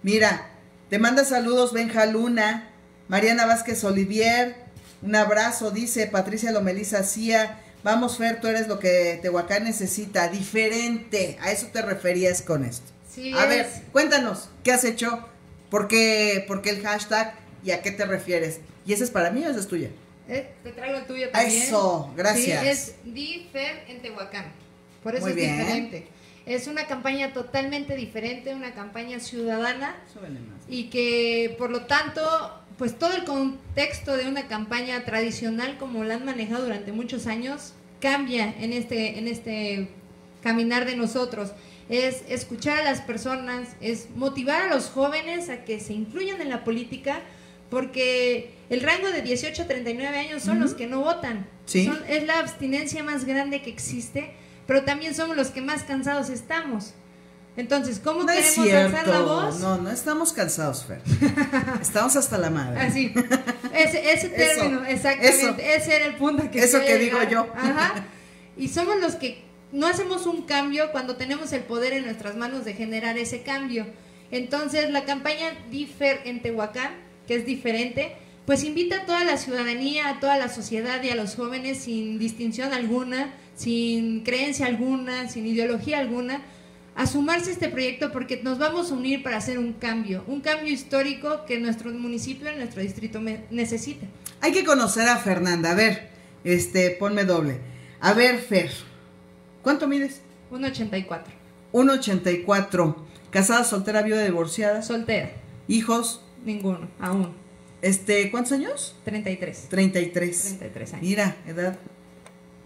Mira, te manda saludos Benja Luna, Mariana Vázquez Olivier, un abrazo, dice Patricia Lomelí Cía. Vamos, Fer, tú eres lo que Tehuacán necesita, diferente. A eso te referías con esto. Sí, a es. ver, cuéntanos, ¿qué has hecho? ¿Por qué, ¿Por qué el hashtag? ¿Y a qué te refieres? ¿Y esa es para mí o esa es tuya? Eh, te traigo el tuyo también. Eso, gracias. Sí, es Difer en Tehuacán. Por eso Muy es bien. diferente. Es una campaña totalmente diferente, una campaña ciudadana. Súbele más. Y que, por lo tanto, pues todo el contexto de una campaña tradicional como la han manejado durante muchos años cambia en este, en este caminar de nosotros. Es escuchar a las personas, es motivar a los jóvenes a que se incluyan en la política, porque el rango de dieciocho a treinta y nueve años son uh-huh. los que no votan. ¿Sí? Son, es la abstinencia más grande que existe, pero también somos los que más cansados estamos. Entonces, ¿cómo no queremos alzar la voz? No, no estamos cansados, Fer. Estamos hasta la madre. Así. Ese, ese término, eso, exactamente. Eso, ese era el punto que Eso que digo yo. Ajá. Y somos los que no hacemos un cambio cuando tenemos el poder en nuestras manos de generar ese cambio. Entonces, la campaña Difer en Tehuacán, que es diferente, pues invita a toda la ciudadanía, a toda la sociedad y a los jóvenes sin distinción alguna, sin creencia alguna, sin ideología alguna, a sumarse a este proyecto, porque nos vamos a unir para hacer un cambio, un cambio histórico que nuestro municipio, nuestro distrito necesita. Hay que conocer a Fernanda. A ver, este, ponme doble. A ver, Fer, ¿cuánto mides? uno ochenta y cuatro. uno ochenta y cuatro. ¿Casada, soltera, viuda, divorciada? Soltera. ¿Hijos? Ninguno, aún. Este, ¿cuántos años? treinta y tres. treinta y tres. treinta y tres años. Mira, edad...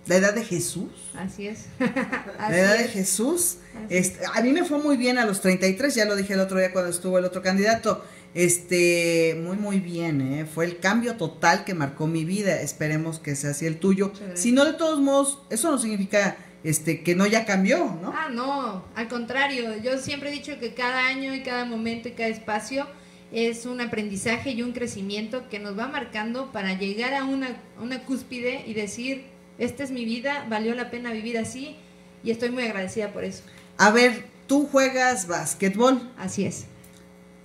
La edad de Jesús. Así es. Así la edad es. de Jesús. Este, a mí me fue muy bien a los treinta y tres, ya lo dije el otro día cuando estuvo el otro candidato. Este, muy, muy bien, ¿eh? Fue el cambio total que marcó mi vida. Esperemos que sea así el tuyo. Chévere. Si no, de todos modos, eso no significa este que no ya cambió, ¿no? Ah, no. Al contrario, yo siempre he dicho que cada año y cada momento y cada espacio es un aprendizaje y un crecimiento que nos va marcando para llegar a una, una cúspide y decir... Esta es mi vida, valió la pena vivir así y estoy muy agradecida por eso. A ver, tú juegas básquetbol. Así es.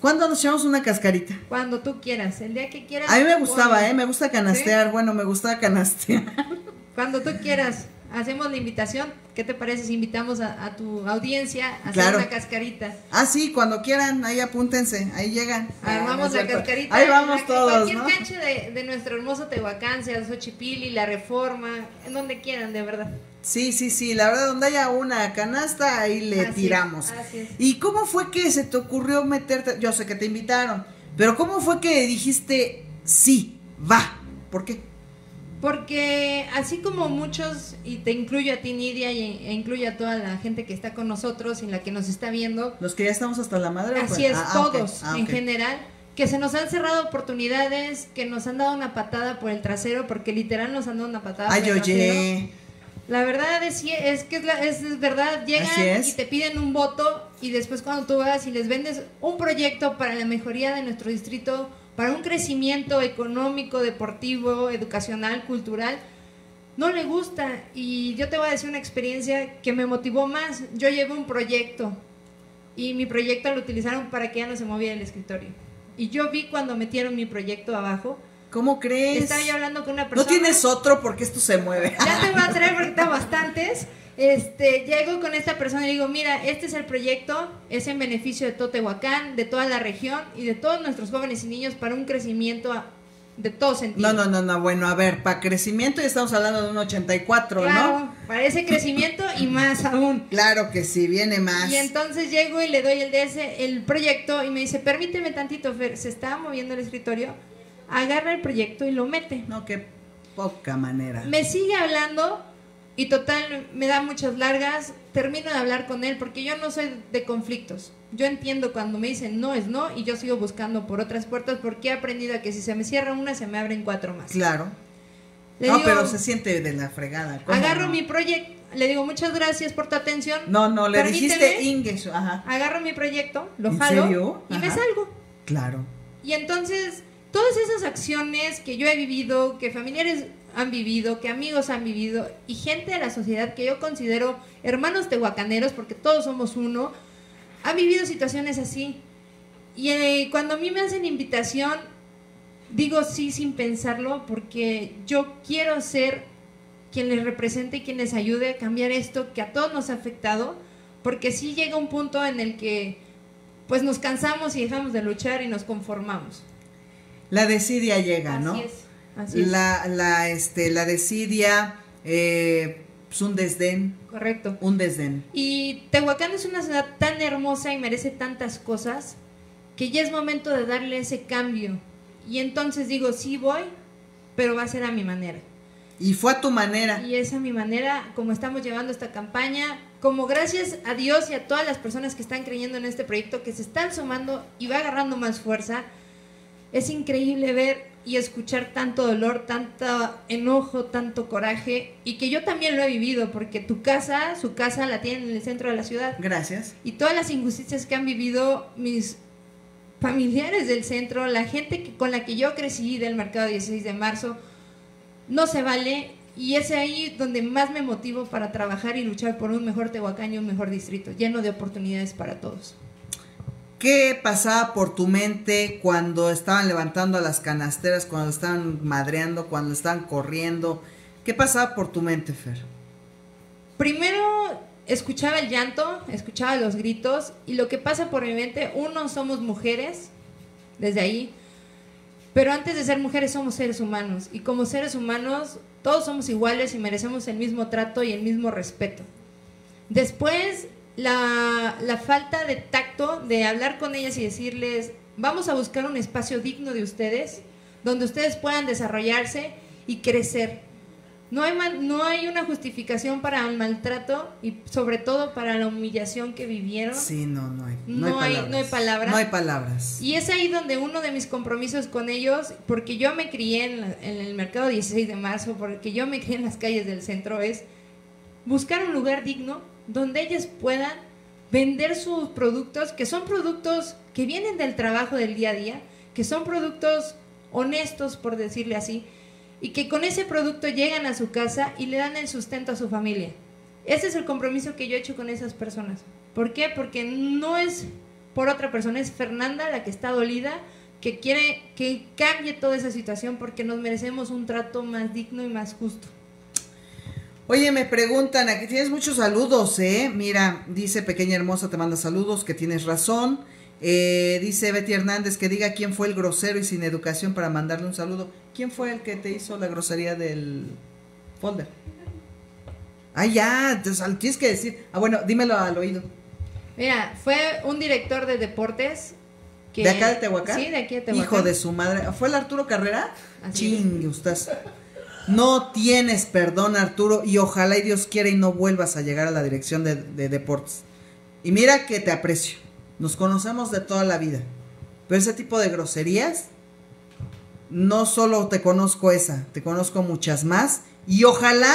¿Cuándo nos echamos una cascarita? Cuando tú quieras, el día que quieras. A mí me gustaba, eh, me gusta canastear, ¿sí? Bueno, me gusta canastear. Cuando tú quieras, hacemos la invitación. ¿Qué te parece si invitamos a, a tu audiencia a claro. hacer una cascarita? Ah, sí, cuando quieran, ahí apúntense, ahí llegan. Armamos la cascarita. Ahí vamos todos, cualquier ¿no? cancha de, de nuestro hermoso Tehuacán, sea Xochipilli, La Reforma, en donde quieran, de verdad. Sí, sí, sí, la verdad, donde haya una canasta, ahí le así tiramos. Es, así es. ¿Y cómo fue que se te ocurrió meterte? Yo sé que te invitaron, pero ¿cómo fue que dijiste, sí, va? ¿Por qué? Porque así como muchos, y te incluyo a ti, Nidia, y, e incluyo a toda la gente que está con nosotros y la que nos está viendo. Los que ya estamos hasta la madre. Así pues? es, ah, todos, ah, okay. Ah, en okay. general, que se nos han cerrado oportunidades, que nos han dado una patada por el trasero, porque literal nos han dado una patada Ay, por el trasero. Ay, oye. La verdad es, es que es, la, es, es verdad, llegan y te piden un voto, y después cuando tú vas y les vendes un proyecto para la mejoría de nuestro distrito, para un crecimiento económico, deportivo, educacional, cultural, no le gusta. Y yo te voy a decir una experiencia que me motivó más. Yo llevé un proyecto y mi proyecto lo utilizaron para que ya no se moviera el escritorio. Y yo vi cuando metieron mi proyecto abajo ¿Cómo crees? Estaba yo hablando con una persona. No tienes otro porque esto se mueve. Ya te va a traer ahorita bastantes. Este, llego con esta persona y digo, mira, este es el proyecto, es en beneficio de todo Tehuacán, de toda la región y de todos nuestros jóvenes y niños para un crecimiento a, de todo sentido. No, no, no, no, bueno, a ver, para crecimiento ya estamos hablando de un ochenta y cuatro, claro, ¿no? Para ese crecimiento y más aún. Claro que sí, viene más. Y entonces llego y le doy el D S, el proyecto, y me dice, permíteme tantito, Fer, se estaba moviendo el escritorio, agarra el proyecto y lo mete. No, qué poca manera. Me sigue hablando. Y total, me da muchas largas, termino de hablar con él, porque yo no soy de conflictos. Yo entiendo cuando me dicen no es no, y yo sigo buscando por otras puertas, porque he aprendido a que si se me cierra una, se me abren cuatro más. Claro. Le no, digo, pero se siente de la fregada. Agarro no? mi proyecto, le digo muchas gracias por tu atención. No, no, le permíteme, dijiste inglés. Ajá. Agarro mi proyecto, lo jalo. ¿En serio? Y ajá, me salgo. Claro. Y entonces, todas esas acciones que yo he vivido, que familiares han vivido, que amigos han vivido y gente de la sociedad que yo considero hermanos tehuacaneros, porque todos somos uno, ha vivido situaciones así. Y eh, cuando a mí me hacen invitación, digo sí sin pensarlo, porque yo quiero ser quien les represente y quien les ayude a cambiar esto que a todos nos ha afectado, porque sí llega un punto en el que pues nos cansamos y dejamos de luchar y nos conformamos. La desidia llega, ¿no? Así es. Así es. La, la, este, la desidia, eh, es un desdén. Correcto. Un desdén. Y Tehuacán es una ciudad tan hermosa y merece tantas cosas que ya es momento de darle ese cambio. Y entonces digo, sí voy, pero va a ser a mi manera. Y fue a tu manera. Y es a mi manera, como estamos llevando esta campaña, como gracias a Dios y a todas las personas que están creyendo en este proyecto, que se están sumando y va agarrando más fuerza. Es increíble ver y escuchar tanto dolor, tanto enojo, tanto coraje, y que yo también lo he vivido, porque tu casa, su casa la tienen en el centro de la ciudad. Gracias. Y todas las injusticias que han vivido mis familiares del centro, la gente que, con la que yo crecí del Mercado dieciséis de marzo, no se vale, y es ahí donde más me motivo para trabajar y luchar por un mejor Tehuacán y un mejor distrito, lleno de oportunidades para todos. ¿Qué pasaba por tu mente cuando estaban levantando a las canasteras, cuando estaban madreando, cuando estaban corriendo? ¿Qué pasaba por tu mente, Fer? Primero escuchaba el llanto, escuchaba los gritos, y lo que pasa por mi mente, uno, somos mujeres, desde ahí, pero antes de ser mujeres somos seres humanos, y como seres humanos todos somos iguales y merecemos el mismo trato y el mismo respeto. Después, La, la falta de tacto, de hablar con ellas y decirles, vamos a buscar un espacio digno de ustedes, donde ustedes puedan desarrollarse y crecer. No hay, mal, no hay una justificación para el maltrato y sobre todo para la humillación que vivieron. Sí, no, no hay. No, no, hay, hay, no hay palabras. No hay palabras. Y es ahí donde uno de mis compromisos con ellos, porque yo me crié en, la, en el Mercado dieciséis de marzo, porque yo me crié en las calles del centro, es buscar un lugar digno donde ellas puedan vender sus productos, que son productos que vienen del trabajo del día a día, que son productos honestos, por decirle así, y que con ese producto llegan a su casa y le dan el sustento a su familia. Ese es el compromiso que yo he hecho con esas personas. ¿Por qué? Porque no es por otra persona, es Fernanda la que está dolida, que quiere que cambie toda esa situación, porque nos merecemos un trato más digno y más justo. Oye, me preguntan, aquí tienes muchos saludos, ¿eh? Mira, dice Pequeña Hermosa, te manda saludos, que tienes razón. Eh, dice Betty Hernández, que diga quién fue el grosero y sin educación para mandarle un saludo. ¿Quién fue el que te hizo la grosería del folder? Ah, ya, tienes que decir. Ah, bueno, dímelo al oído. Mira, fue un director de deportes. Que, ¿de acá de Tehuacán? Sí, de aquí de Tehuacán. Hijo de su madre. ¿Fue el Arturo Carrera? Así. Chingue, ustedes. No tienes perdón, Arturo, y ojalá y Dios quiera y no vuelvas a llegar a la dirección de, de deportes. Y mira que te aprecio, nos conocemos de toda la vida, pero ese tipo de groserías, no solo te conozco esa, te conozco muchas más, y ojalá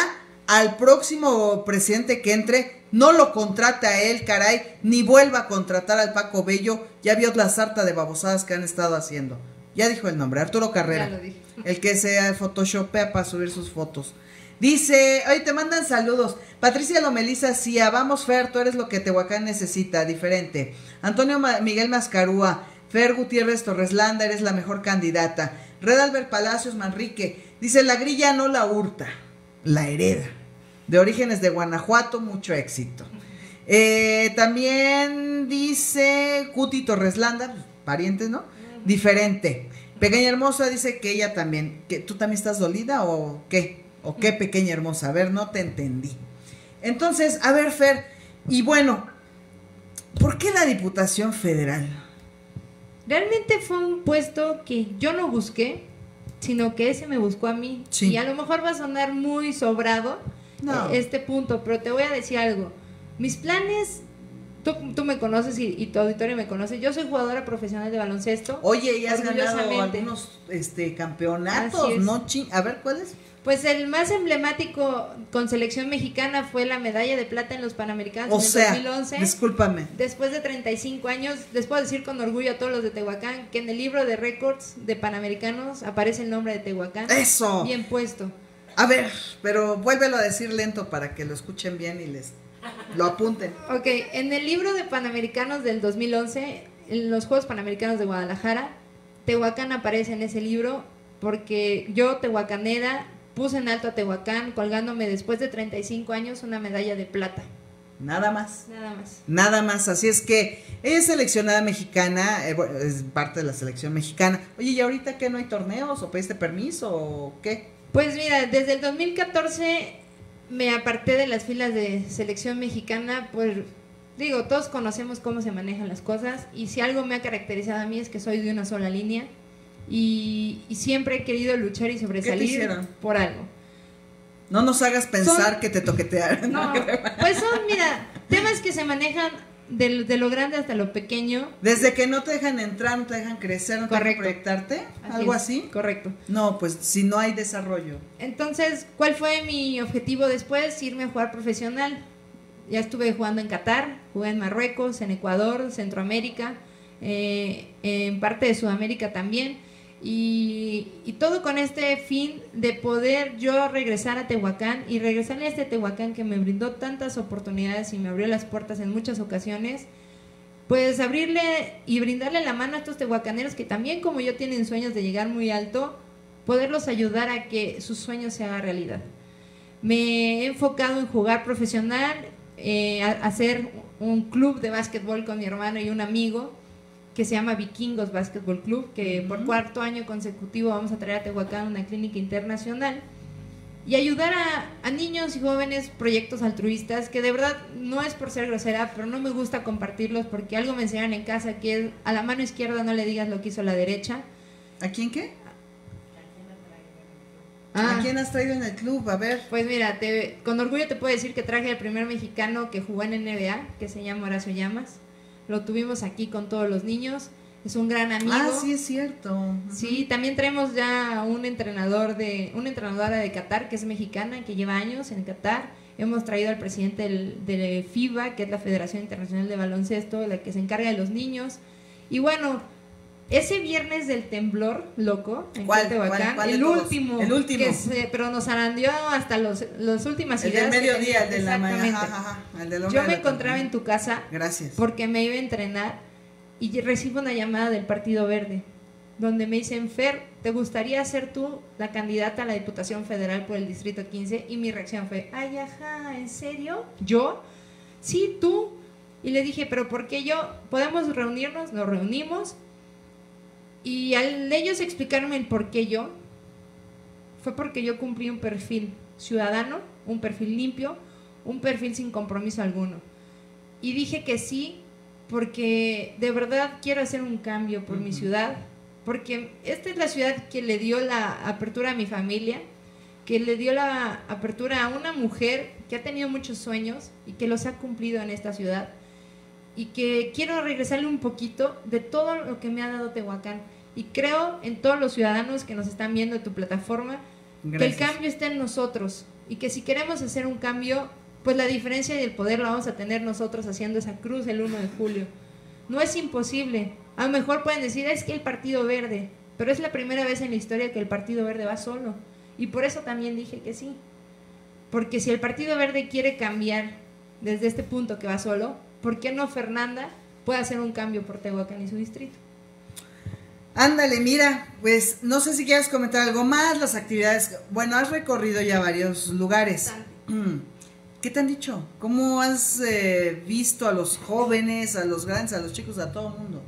al próximo presidente que entre, no lo contrate a él, caray, ni vuelva a contratar al Paco Bello, ya vio la sarta de babosadas que han estado haciendo. Ya dijo el nombre, Arturo Carrera. Ya lo dije. El que se photoshopea para subir sus fotos. Dice, hoy te mandan saludos. Patricia Lomelisa Cía, vamos Fer, tú eres lo que Tehuacán necesita, diferente. Antonio Ma Miguel Mascarúa, Fer Gutiérrez Torres Landa, eres la mejor candidata. Red Albert Palacios Manrique, dice, la grilla no la hurta, la hereda. De orígenes de Guanajuato, mucho éxito. Eh, también dice Cuti Torres Landa, parientes, ¿no? Diferente. Pequeña Hermosa dice que ella también, que tú también estás dolida o qué, o qué Pequeña Hermosa, a ver, no te entendí. Entonces, a ver, Fer, y bueno, ¿por qué la Diputación Federal? Realmente fue un puesto que yo no busqué, sino que ese me buscó a mí. Sí. Y a lo mejor va a sonar muy sobrado no. este punto, pero te voy a decir algo. Mis planes, tú, tú me conoces y, y tu auditorio me conoce, yo soy jugadora profesional de baloncesto. Oye, y has ganado algunos este, campeonatos, ¿no? A ver, ¿cuáles? Pues el más emblemático con selección mexicana fue la medalla de plata en los Panamericanos en el dos mil once. Discúlpame. Después de treinta y cinco años, les puedo decir con orgullo a todos los de Tehuacán que en el libro de récords de Panamericanos aparece el nombre de Tehuacán. Eso. Bien puesto. A ver, pero vuélvelo a decir lento para que lo escuchen bien y les lo apunten. Ok, en el libro de Panamericanos del dos mil once, en los Juegos Panamericanos de Guadalajara, Tehuacán aparece en ese libro porque yo, tehuacanera, puse en alto a Tehuacán, colgándome después de treinta y cinco años una medalla de plata. Nada más. Nada más. Nada más. Así es que ella es seleccionada mexicana, eh, bueno, es parte de la selección mexicana. Oye, ¿y ahorita qué? ¿No hay torneos? ¿O pediste permiso? ¿O qué? Pues mira, desde el dos mil catorce me aparté de las filas de selección mexicana. Pues digo, todos conocemos cómo se manejan las cosas. Y si algo me ha caracterizado a mí es que soy de una sola línea. Y, y siempre he querido luchar y sobresalir por algo. No nos hagas pensar son, que te toquetearon. No, pues son, mira, temas que se manejan de, de lo grande hasta lo pequeño. Desde que no te dejan entrar, no te dejan crecer, no correcto. Te dejan proyectarte, así algo es, así. Correcto. No, pues si no hay desarrollo. Entonces, ¿cuál fue mi objetivo después? Irme a jugar profesional. Ya estuve jugando en Qatar, jugué en Marruecos, en Ecuador, Centroamérica, eh, en parte de Sudamérica también. Y, y todo con este fin de poder yo regresar a Tehuacán y regresarle a este Tehuacán que me brindó tantas oportunidades y me abrió las puertas en muchas ocasiones, pues abrirle y brindarle la mano a estos tehuacaneros que también como yo tienen sueños de llegar muy alto, poderlos ayudar a que sus sueños se hagan realidad. Me he enfocado en jugar profesional, eh, a, a hacer un club de básquetbol con mi hermano y un amigo que se llama Vikingos Basketball Club, que uh-huh. por cuarto año consecutivo vamos a traer a Tehuacán una clínica internacional y ayudar a, a niños y jóvenes proyectos altruistas, que de verdad no es por ser grosera, pero no me gusta compartirlos porque algo me enseñaron en casa, que es a la mano izquierda no le digas lo que hizo la derecha. ¿A quién qué? Ah, ¿a quién has traído en el club? A ver. Pues mira, te, con orgullo te puedo decir que traje al primer mexicano que jugó en N B A, que se llama Horacio Llamas. Lo tuvimos aquí con todos los niños, es un gran amigo. Ah, sí, es cierto. Uh-huh. Sí, también traemos ya un entrenador de, una entrenadora de Qatar que es mexicana, que lleva años en Qatar. Hemos traído al presidente del, de FIBA, que es la Federación Internacional de Baloncesto, la que se encarga de los niños. Y bueno, ese viernes del temblor loco en Tehuacán, el último, el último, que se, pero nos arandió hasta los, los últimas ideas. El del mediodía, el de la mañana. Ajá, ajá, el de la Yo me encontraba en tu casa, gracias, porque me iba a entrenar y recibo una llamada del Partido Verde, donde me dicen, Fer, ¿te gustaría ser tú la candidata a la Diputación Federal por el Distrito quince? Y mi reacción fue, ay, ajá, ¿en serio? ¿Yo? Sí, tú. Y le dije, pero ¿por qué yo? ¿Podemos reunirnos? Nos reunimos. Y al ellos explicarme el por qué yo, fue porque yo cumplí un perfil ciudadano, un perfil limpio, un perfil sin compromiso alguno. Y dije que sí, porque de verdad quiero hacer un cambio por uh-huh. mi ciudad, porque esta es la ciudad que le dio la apertura a mi familia, que le dio la apertura a una mujer que ha tenido muchos sueños y que los ha cumplido en esta ciudad. Y que quiero regresarle un poquito de todo lo que me ha dado Tehuacán. Y creo en todos los ciudadanos que nos están viendo en tu plataforma, gracias, que el cambio está en nosotros. Y que si queremos hacer un cambio, pues la diferencia y el poder la vamos a tener nosotros haciendo esa cruz el uno de julio. No es imposible. A lo mejor pueden decir, es que el Partido Verde, pero es la primera vez en la historia que el Partido Verde va solo. Y por eso también dije que sí. Porque si el Partido Verde quiere cambiar desde este punto que va solo, ¿por qué no Fernanda puede hacer un cambio por Tehuacán y su distrito? Ándale, mira, pues no sé si quieres comentar algo más, las actividades. Bueno, has recorrido ya varios lugares. ¿Qué te han dicho? ¿Cómo has eh, visto a los jóvenes, a los grandes, a los chicos, a todo el mundo?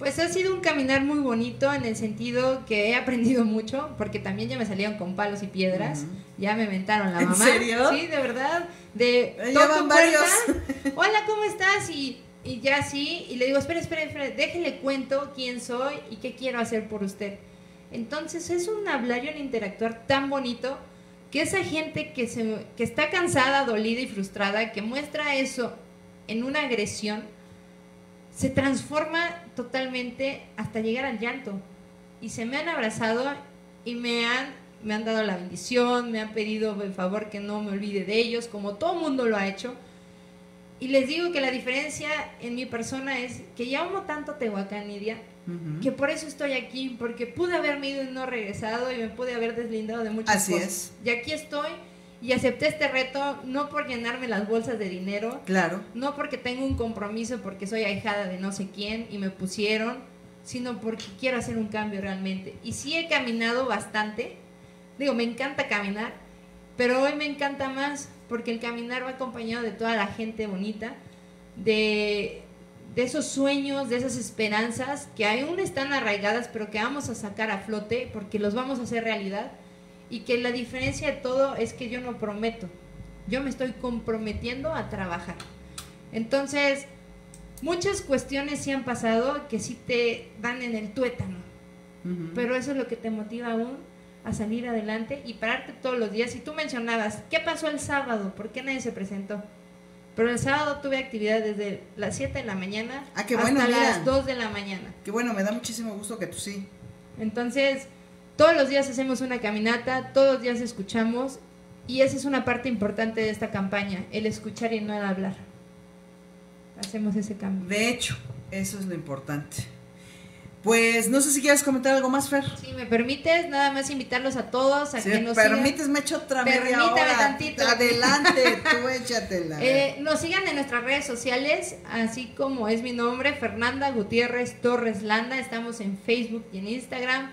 Pues ha sido un caminar muy bonito en el sentido que he aprendido mucho, porque también ya me salieron con palos y piedras, uh-huh. ya me mentaron la mamá. ¿En serio? Sí, de verdad, de toco puerta, hola, ¿cómo estás? Y, y ya sí, y le digo, espera, espera, espera, déjele cuento quién soy y qué quiero hacer por usted. Entonces es un hablar y un interactuar tan bonito, que esa gente que, se, que está cansada, dolida y frustrada, que muestra eso en una agresión, se transforma totalmente hasta llegar al llanto. Y se me han abrazado y me han, me han dado la bendición, me han pedido el favor que no me olvide de ellos, como todo mundo lo ha hecho. Y les digo que la diferencia en mi persona es que ya amo tanto Tehuacán, Nidia, uh-huh. que por eso estoy aquí, porque pude haberme ido y no regresado y me pude haber deslindado de muchas Así cosas. Es. Y aquí estoy. Y acepté este reto no por llenarme las bolsas de dinero, claro, no porque tengo un compromiso, porque soy ahijada de no sé quién y me pusieron, sino porque quiero hacer un cambio realmente. Y sí he caminado bastante, digo, me encanta caminar, pero hoy me encanta más porque el caminar va acompañado de toda la gente bonita, de, de esos sueños, de esas esperanzas que aún están arraigadas, pero que vamos a sacar a flote porque los vamos a hacer realidad. Y que la diferencia de todo es que yo no prometo, yo me estoy comprometiendo a trabajar. Entonces, muchas cuestiones sí han pasado que sí te dan en el tuétano, uh-huh. pero eso es lo que te motiva aún a salir adelante y pararte todos los días. Y tú mencionabas, ¿qué pasó el sábado? ¿Por qué nadie se presentó? Pero el sábado tuve actividad desde las siete de la mañana ah, qué bueno, hasta mira. las dos de la mañana. Qué bueno, me da muchísimo gusto que tú sí. Entonces... todos los días hacemos una caminata, todos los días escuchamos y esa es una parte importante de esta campaña, el escuchar y no el hablar. Hacemos ese cambio. De hecho, eso es lo importante. Pues no sé si quieres comentar algo más, Fer. Si me permites, nada más invitarlos a todos a si que nos sigan. Si me permites, me echo otra media hora. Permítame tantito. Adelante, tú échatela. Eh, nos sigan en nuestras redes sociales, así como es mi nombre, Fernanda Gutiérrez Torres Landa. Estamos en Facebook y en Instagram.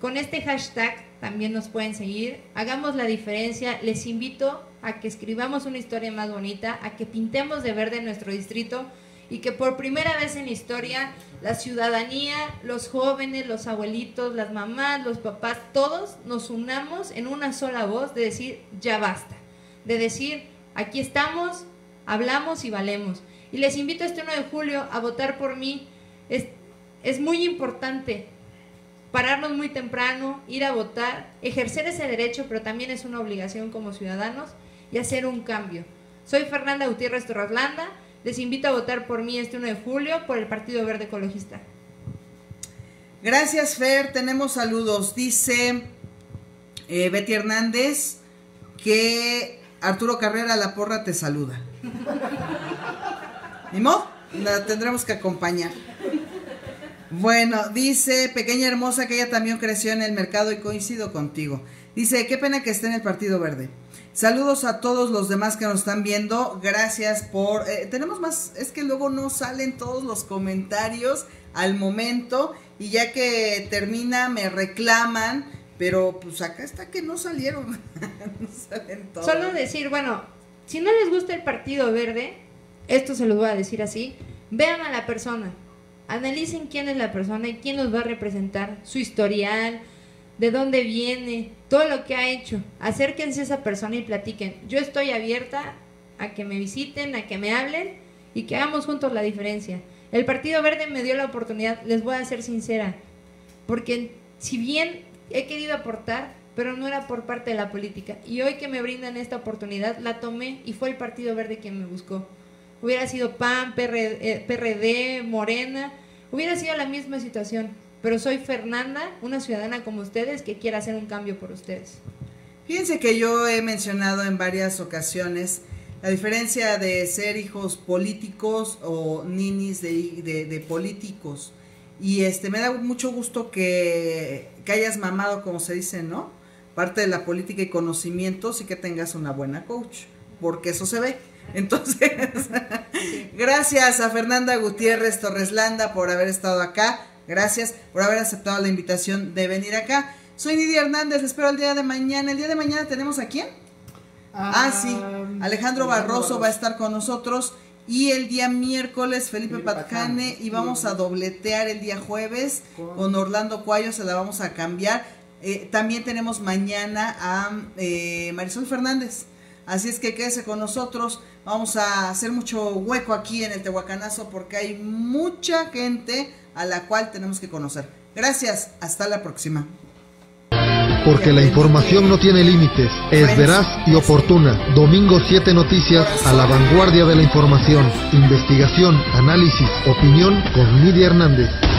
Con este hashtag también nos pueden seguir, hagamos la diferencia, les invito a que escribamos una historia más bonita, a que pintemos de verde nuestro distrito y que por primera vez en la historia la ciudadanía, los jóvenes, los abuelitos, las mamás, los papás, todos nos unamos en una sola voz de decir ya basta, de decir aquí estamos, hablamos y valemos. Y les invito este uno de julio a votar por mí, es, es muy importante. Pararnos muy temprano, ir a votar, ejercer ese derecho, pero también es una obligación como ciudadanos y hacer un cambio. Soy Fernanda Gutiérrez Torres Landa, les invito a votar por mí este uno de julio por el Partido Verde Ecologista. Gracias, Fer, tenemos saludos. Dice eh, Betty Hernández que Arturo Carrera la porra te saluda. ¿Mimo? La tendremos que acompañar. Bueno, dice Pequeña Hermosa que ella también creció en el mercado y coincido contigo. Dice, qué pena que esté en el Partido Verde. Saludos a todos los demás que nos están viendo. Gracias por... Eh, tenemos más... Es que luego no salen todos los comentarios al momento. Y ya que termina, me reclaman. Pero pues acá está que no salieron. No salen todos. Solo decir, bueno, si no les gusta el Partido Verde, esto se los voy a decir así, vean a la persona. Analicen quién es la persona y quién los va a representar, su historial, de dónde viene, todo lo que ha hecho. Acérquense a esa persona y platiquen. Yo estoy abierta a que me visiten, a que me hablen y que hagamos juntos la diferencia. El Partido Verde me dio la oportunidad, les voy a ser sincera, porque si bien he querido aportar, pero no era por parte de la política. Y hoy que me brindan esta oportunidad, la tomé y fue el Partido Verde quien me buscó. Hubiera sido P A N, P R D, Morena... Hubiera sido la misma situación, pero soy Fernanda, una ciudadana como ustedes que quiere hacer un cambio por ustedes. Fíjense que yo he mencionado en varias ocasiones la diferencia de ser hijos políticos o ninis de, de, de políticos. Y este me da mucho gusto que, que hayas mamado, como se dice, ¿no? Parte de la política y conocimientos y que tengas una buena coach, porque eso se ve. Entonces, gracias a Fernanda Gutiérrez Torres Landa por haber estado acá. Gracias por haber aceptado la invitación de venir acá. Soy Nidia Hernández, espero el día de mañana. ¿El día de mañana tenemos a quién? Ah, ah sí, Alejandro Barroso va a estar con nosotros. Y el día miércoles Felipe, Felipe Patjane, Patjane. Y vamos a dobletear el día jueves con Orlando Cuayo, se la vamos a cambiar. Eh, también tenemos mañana a eh, Marisol Fernández. Así es que quédese con nosotros. Vamos a hacer mucho hueco aquí en el Tehuacanazo porque hay mucha gente a la cual tenemos que conocer. Gracias, hasta la próxima. Porque la información no tiene límites, es veraz y oportuna. Domingo siete Noticias, a la vanguardia de la información. Investigación, análisis, opinión con Lidia Hernández.